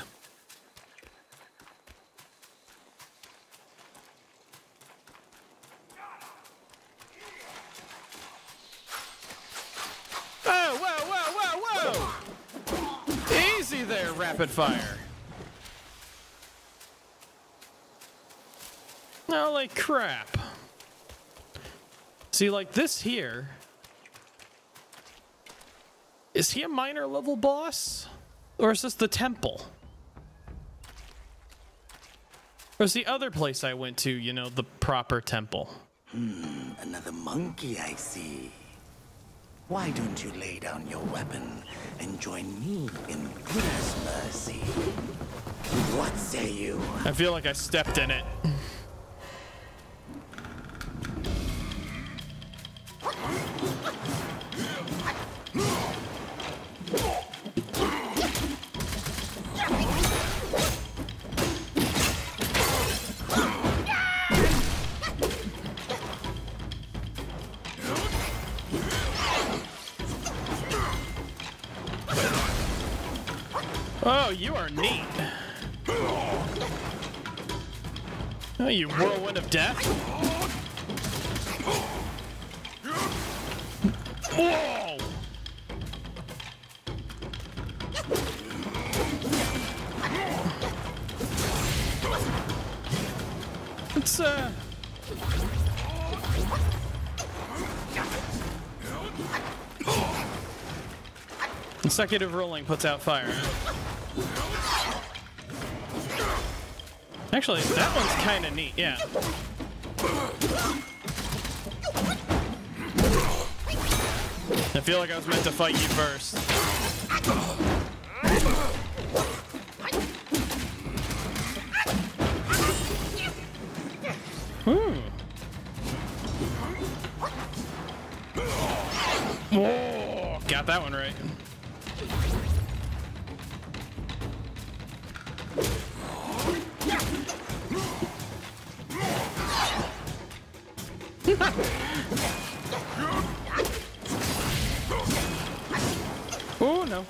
Oh, whoa, whoa, whoa, whoa! Easy there, rapid fire. Holy crap. See, like this here. Is he a minor level boss? Or is this the temple? Or is the other place I went to, you know, the proper temple? Hmm, another monkey I see. Why don't you lay down your weapon and join me in Buddha's mercy? What say you? I feel like I stepped in it. You are neat. Oh, you whirlwind of death. Whoa! It's consecutive rolling puts out fire. Actually, that one's kind of neat, yeah. I feel like I was meant to fight you first. Whoa, got that one right. Oh no.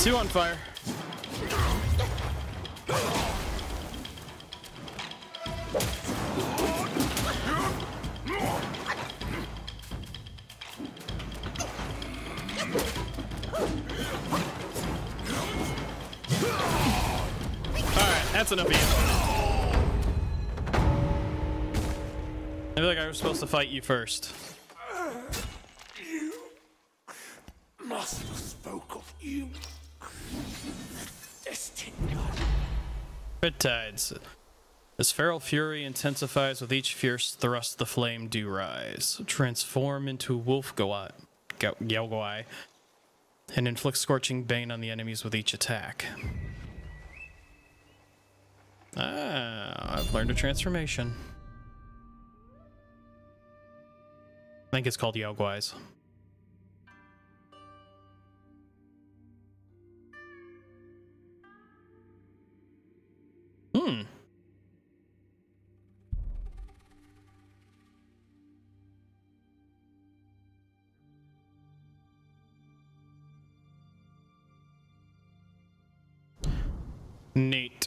Two on fire. Alright, that's enough of you. I feel like I was supposed to fight you first. You must have spoke of you. Destined One. Red tides. As feral fury intensifies with each fierce thrust, the flame do rise. Transform into wolf Yao Guai and inflict scorching bane on the enemies with each attack. Ah, I've learned a transformation. I think it's called Yao Guai's. Neat.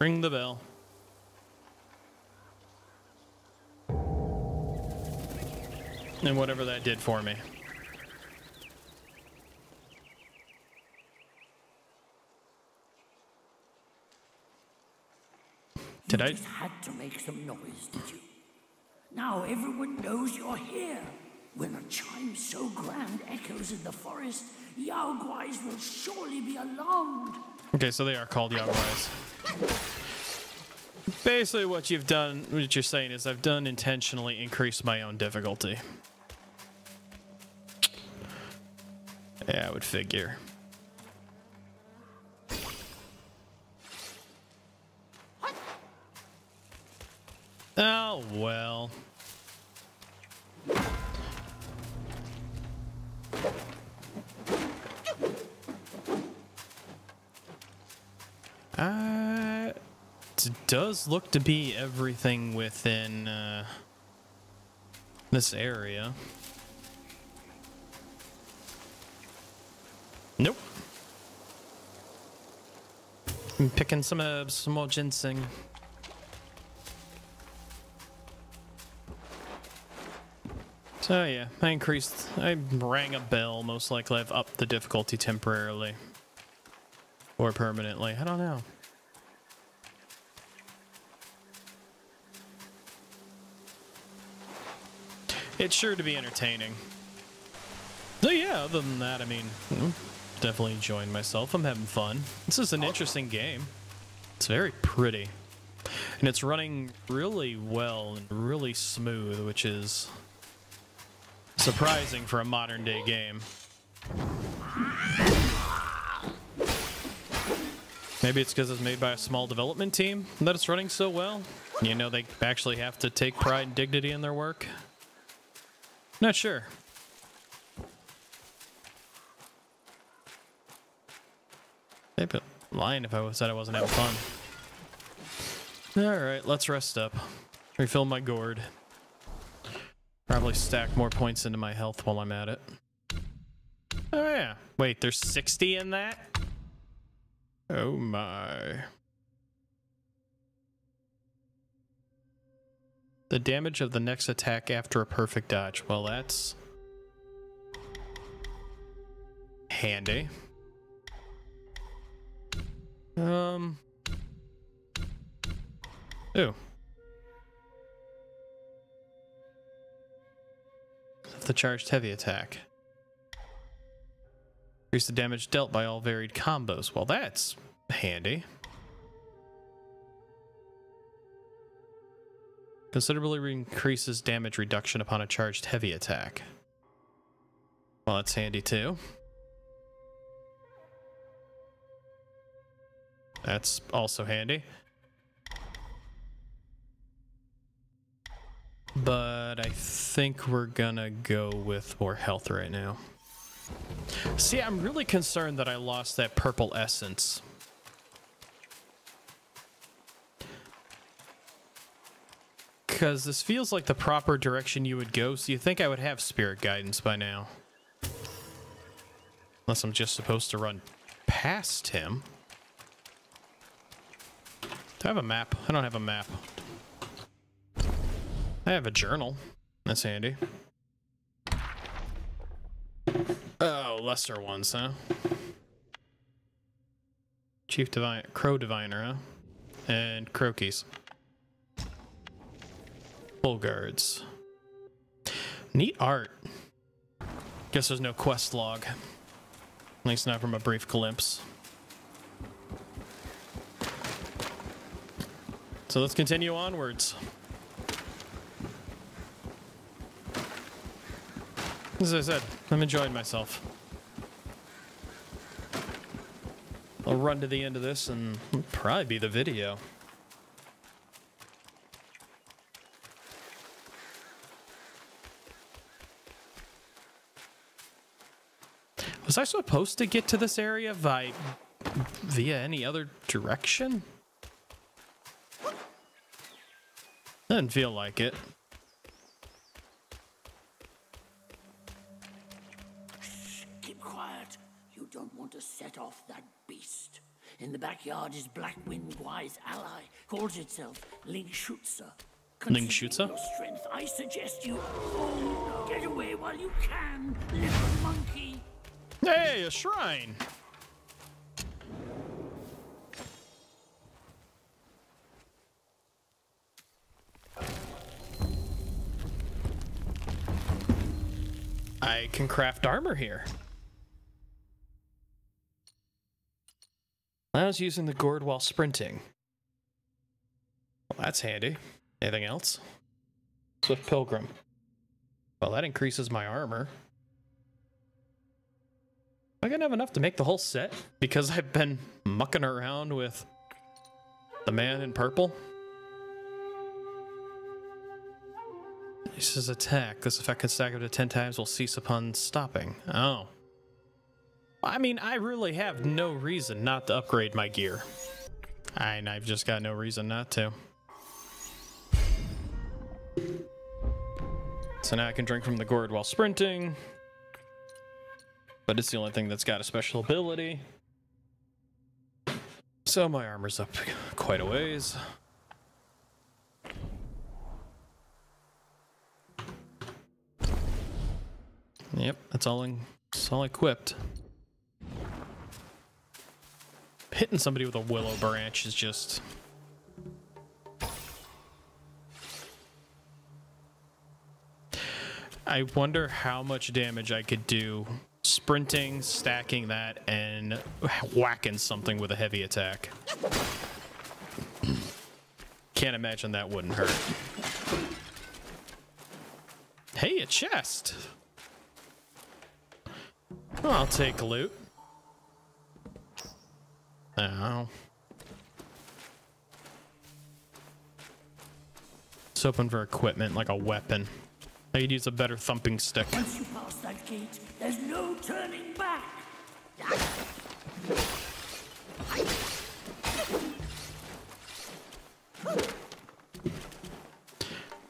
Ring the bell. And whatever that did for me. Did I? You just had to make some noise, did you? Now everyone knows you're here. When a chime so grand echoes in the forest, Yao Guais will surely be alarmed. Okay, so they are called Yao Guais. Basically what you've done, what you're saying is I've done intentionally increased my own difficulty. Yeah, I would figure. What? Oh, well. It does look to be everything within this area. Nope. I'm picking some herbs, some more ginseng. So yeah, I rang a bell, most likely I've upped the difficulty temporarily. Or permanently, I don't know. It's sure to be entertaining. So yeah, other than that, I mean, definitely enjoying myself. I'm having fun. This is an interesting game. It's very pretty. And it's running really well and really smooth, which is surprising for a modern day game. Maybe it's because it's made by a small development team that it's running so well. You know, they actually have to take pride and dignity in their work. Not sure. They'd be lying if I said I wasn't having fun. Alright, let's rest up. Refill my gourd. Probably stack more points into my health while I'm at it. Oh yeah. Wait, there's 60 in that? Oh my. The damage of the next attack after a perfect dodge. Well, that's handy. Ooh. The charged heavy attack. Increase the damage dealt by all varied combos. Well, that's handy. Considerably increases damage reduction upon a charged heavy attack. Well, that's handy too. That's also handy. But I think we're gonna go with more health right now. See, I'm really concerned that I lost that purple essence. Because this feels like the proper direction you would go, so you think I would have spirit guidance by now. Unless I'm just supposed to run past him. Do I have a map? I don't have a map. I have a journal. That's handy. Oh, lesser ones, huh? Chief Divine, Crow Diviner, huh? And Croakies. Bull guards. Neat art. Guess there's no quest log. At least not from a brief glimpse. So let's continue onwards. As I said, I'm enjoying myself. I'll run to the end of this and it'll probably be the video. Was I supposed to get to this area via any other direction? Doesn't feel like it. Shh, keep quiet. You don't want to set off that beast. In the backyard is Black Wind Guai's ally. Calls itself Ling Shooter. Ling Shooter? Strength, I suggest you get away while you can, little monkey. Hey, a shrine. I can craft armor here. I was using the gourd while sprinting. Well, that's handy. Anything else? Swift Pilgrim. Well, that increases my armor. Am I gonna have enough to make the whole set? Because I've been mucking around with the man in purple. This is attack. This effect can stack up to 10 times will cease upon stopping. Oh. I mean, I really have no reason not to upgrade my gear. And I've just got no reason not to. So now I can drink from the gourd while sprinting. But it's the only thing that's got a special ability. So my armor's up quite a ways. Yep, that's all equipped. Hitting somebody with a willow branch is just... I wonder how much damage I could do sprinting, stacking that, and whacking something with a heavy attack. Can't imagine that wouldn't hurt. Hey, a chest! Well, I'll take loot. Ow. It's open for equipment, like a weapon. I could use a better thumping stick. Once you pass that gate, there's no turning back.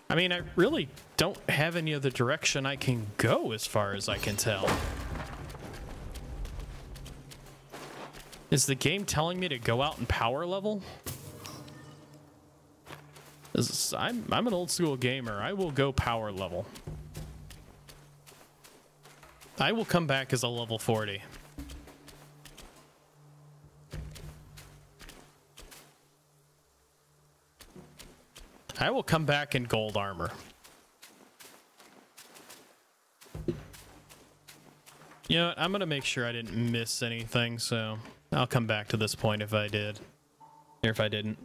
I mean, I really don't have any other direction I can go as far as I can tell. Is the game telling me to go out in power level? I'm an old school gamer. I will go power level. I will come back as a level 40. I will come back in gold armor. You know what? I'm going to make sure I didn't miss anything, so... I'll come back to this point if I did. Or if I didn't.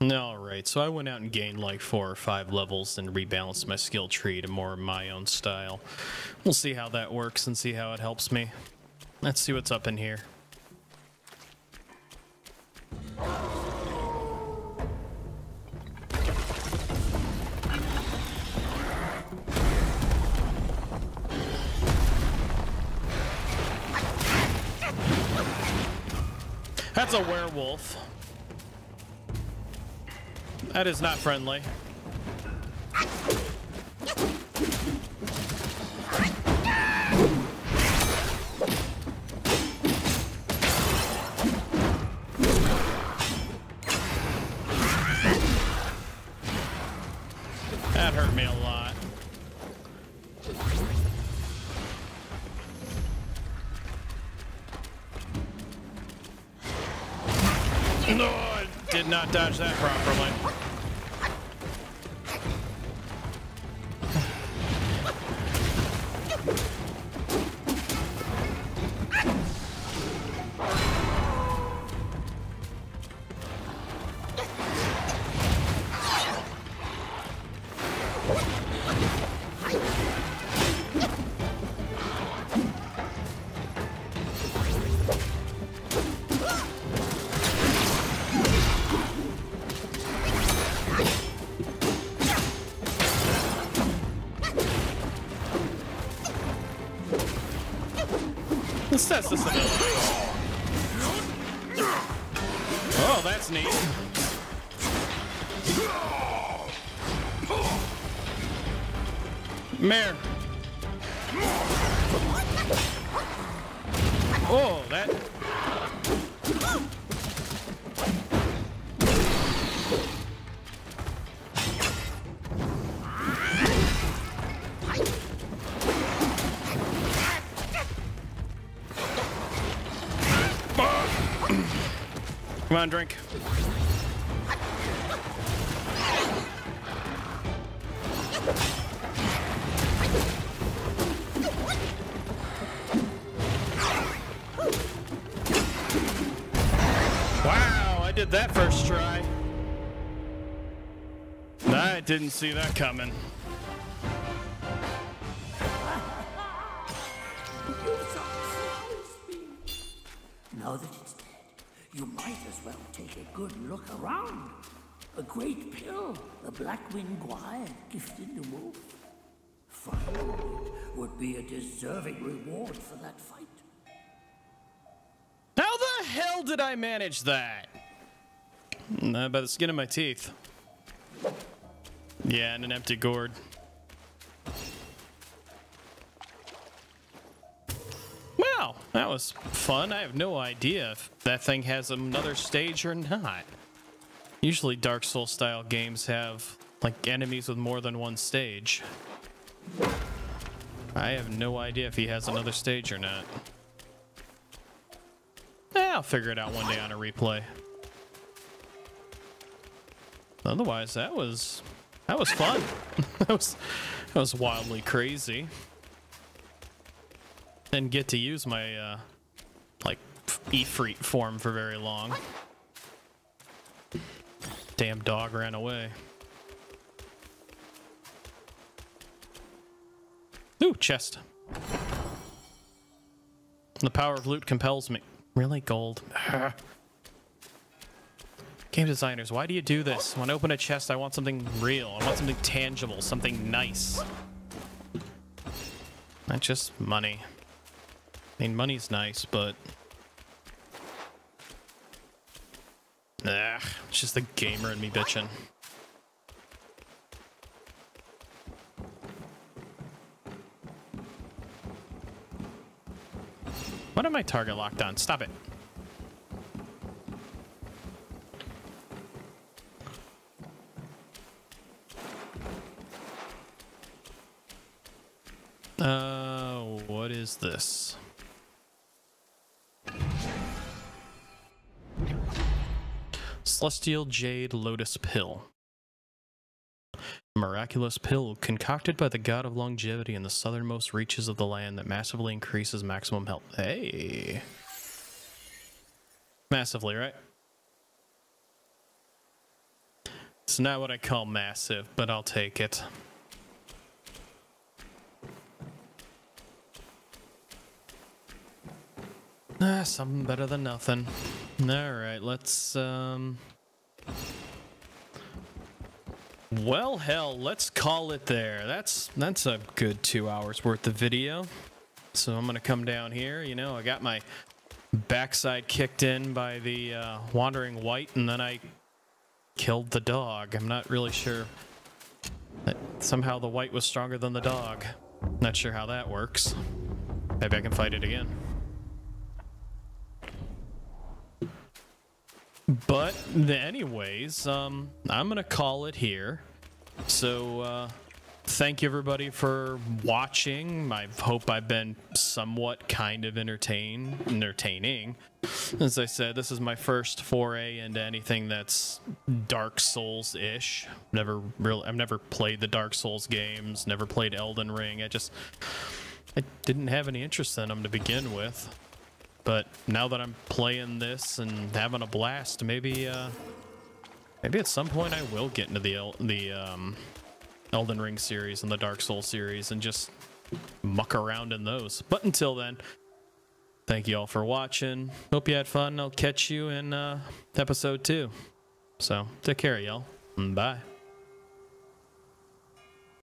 Alright, so I went out and gained like 4 or 5 levels and rebalanced my skill tree to more my own style. We'll see how that works and see how it helps me. Let's see what's up in here. That's a werewolf. That is not friendly. That hurt me a lot. No, I did not dodge that properly. Assess this ability. Oh, that's neat. Mare. Oh, that. Come on, drink. Wow, I did that first try. I didn't see that coming. Now that it's dead, you might as well take a good look around. A great pill the Black Wind Guai gifted the wolf. Finding it would be a deserving reward for that fight. How the hell did I manage that? Not by the skin of my teeth. Yeah, and an empty gourd. Wow, that was fun. I have no idea if that thing has another stage or not. Usually Dark Souls style games have like enemies with more than one stage. I have no idea if he has another stage or not. I'll figure it out one day on a replay. Otherwise, that was fun. that was wildly crazy. Didn't get to use my like Ifrit form for very long. Damn dog ran away. Ooh, chest. The power of loot compels me. Really, gold. Game designers, why do you do this? When I open a chest, I want something real. I want something tangible, something nice. Not just money. I mean, money's nice, but... Ugh, it's just the gamer in me bitching. What am I target locked on? Stop it. What is this? Celestial Jade Lotus Pill. Miraculous pill concocted by the god of longevity in the southernmost reaches of the land that massively increases maximum health. Hey. Massively, right? It's not what I call massive, but I'll take it. Ah, something better than nothing. Alright, let's well, hell, let's call it there. That's a good 2 hours worth of video. So I'm going to come down here. You know, I got my backside kicked in by the wandering white, and then I killed the dog. I'm not really sure. Somehow the white was stronger than the dog. Not sure how that works. Maybe I can fight it again. But anyways, I'm gonna call it here. So thank you everybody for watching. I hope I've been somewhat kind of entertaining. As I said, this is my first foray into anything that's Dark Souls-ish. I've never played the Dark Souls games, never played Elden Ring. I didn't have any interest in them to begin with. But now that I'm playing this and having a blast, maybe at some point I will get into the Elden Ring series and the Dark Souls series and just muck around in those. But until then, thank you all for watching. Hope you had fun. I'll catch you in episode 2. So take care, y'all. Bye.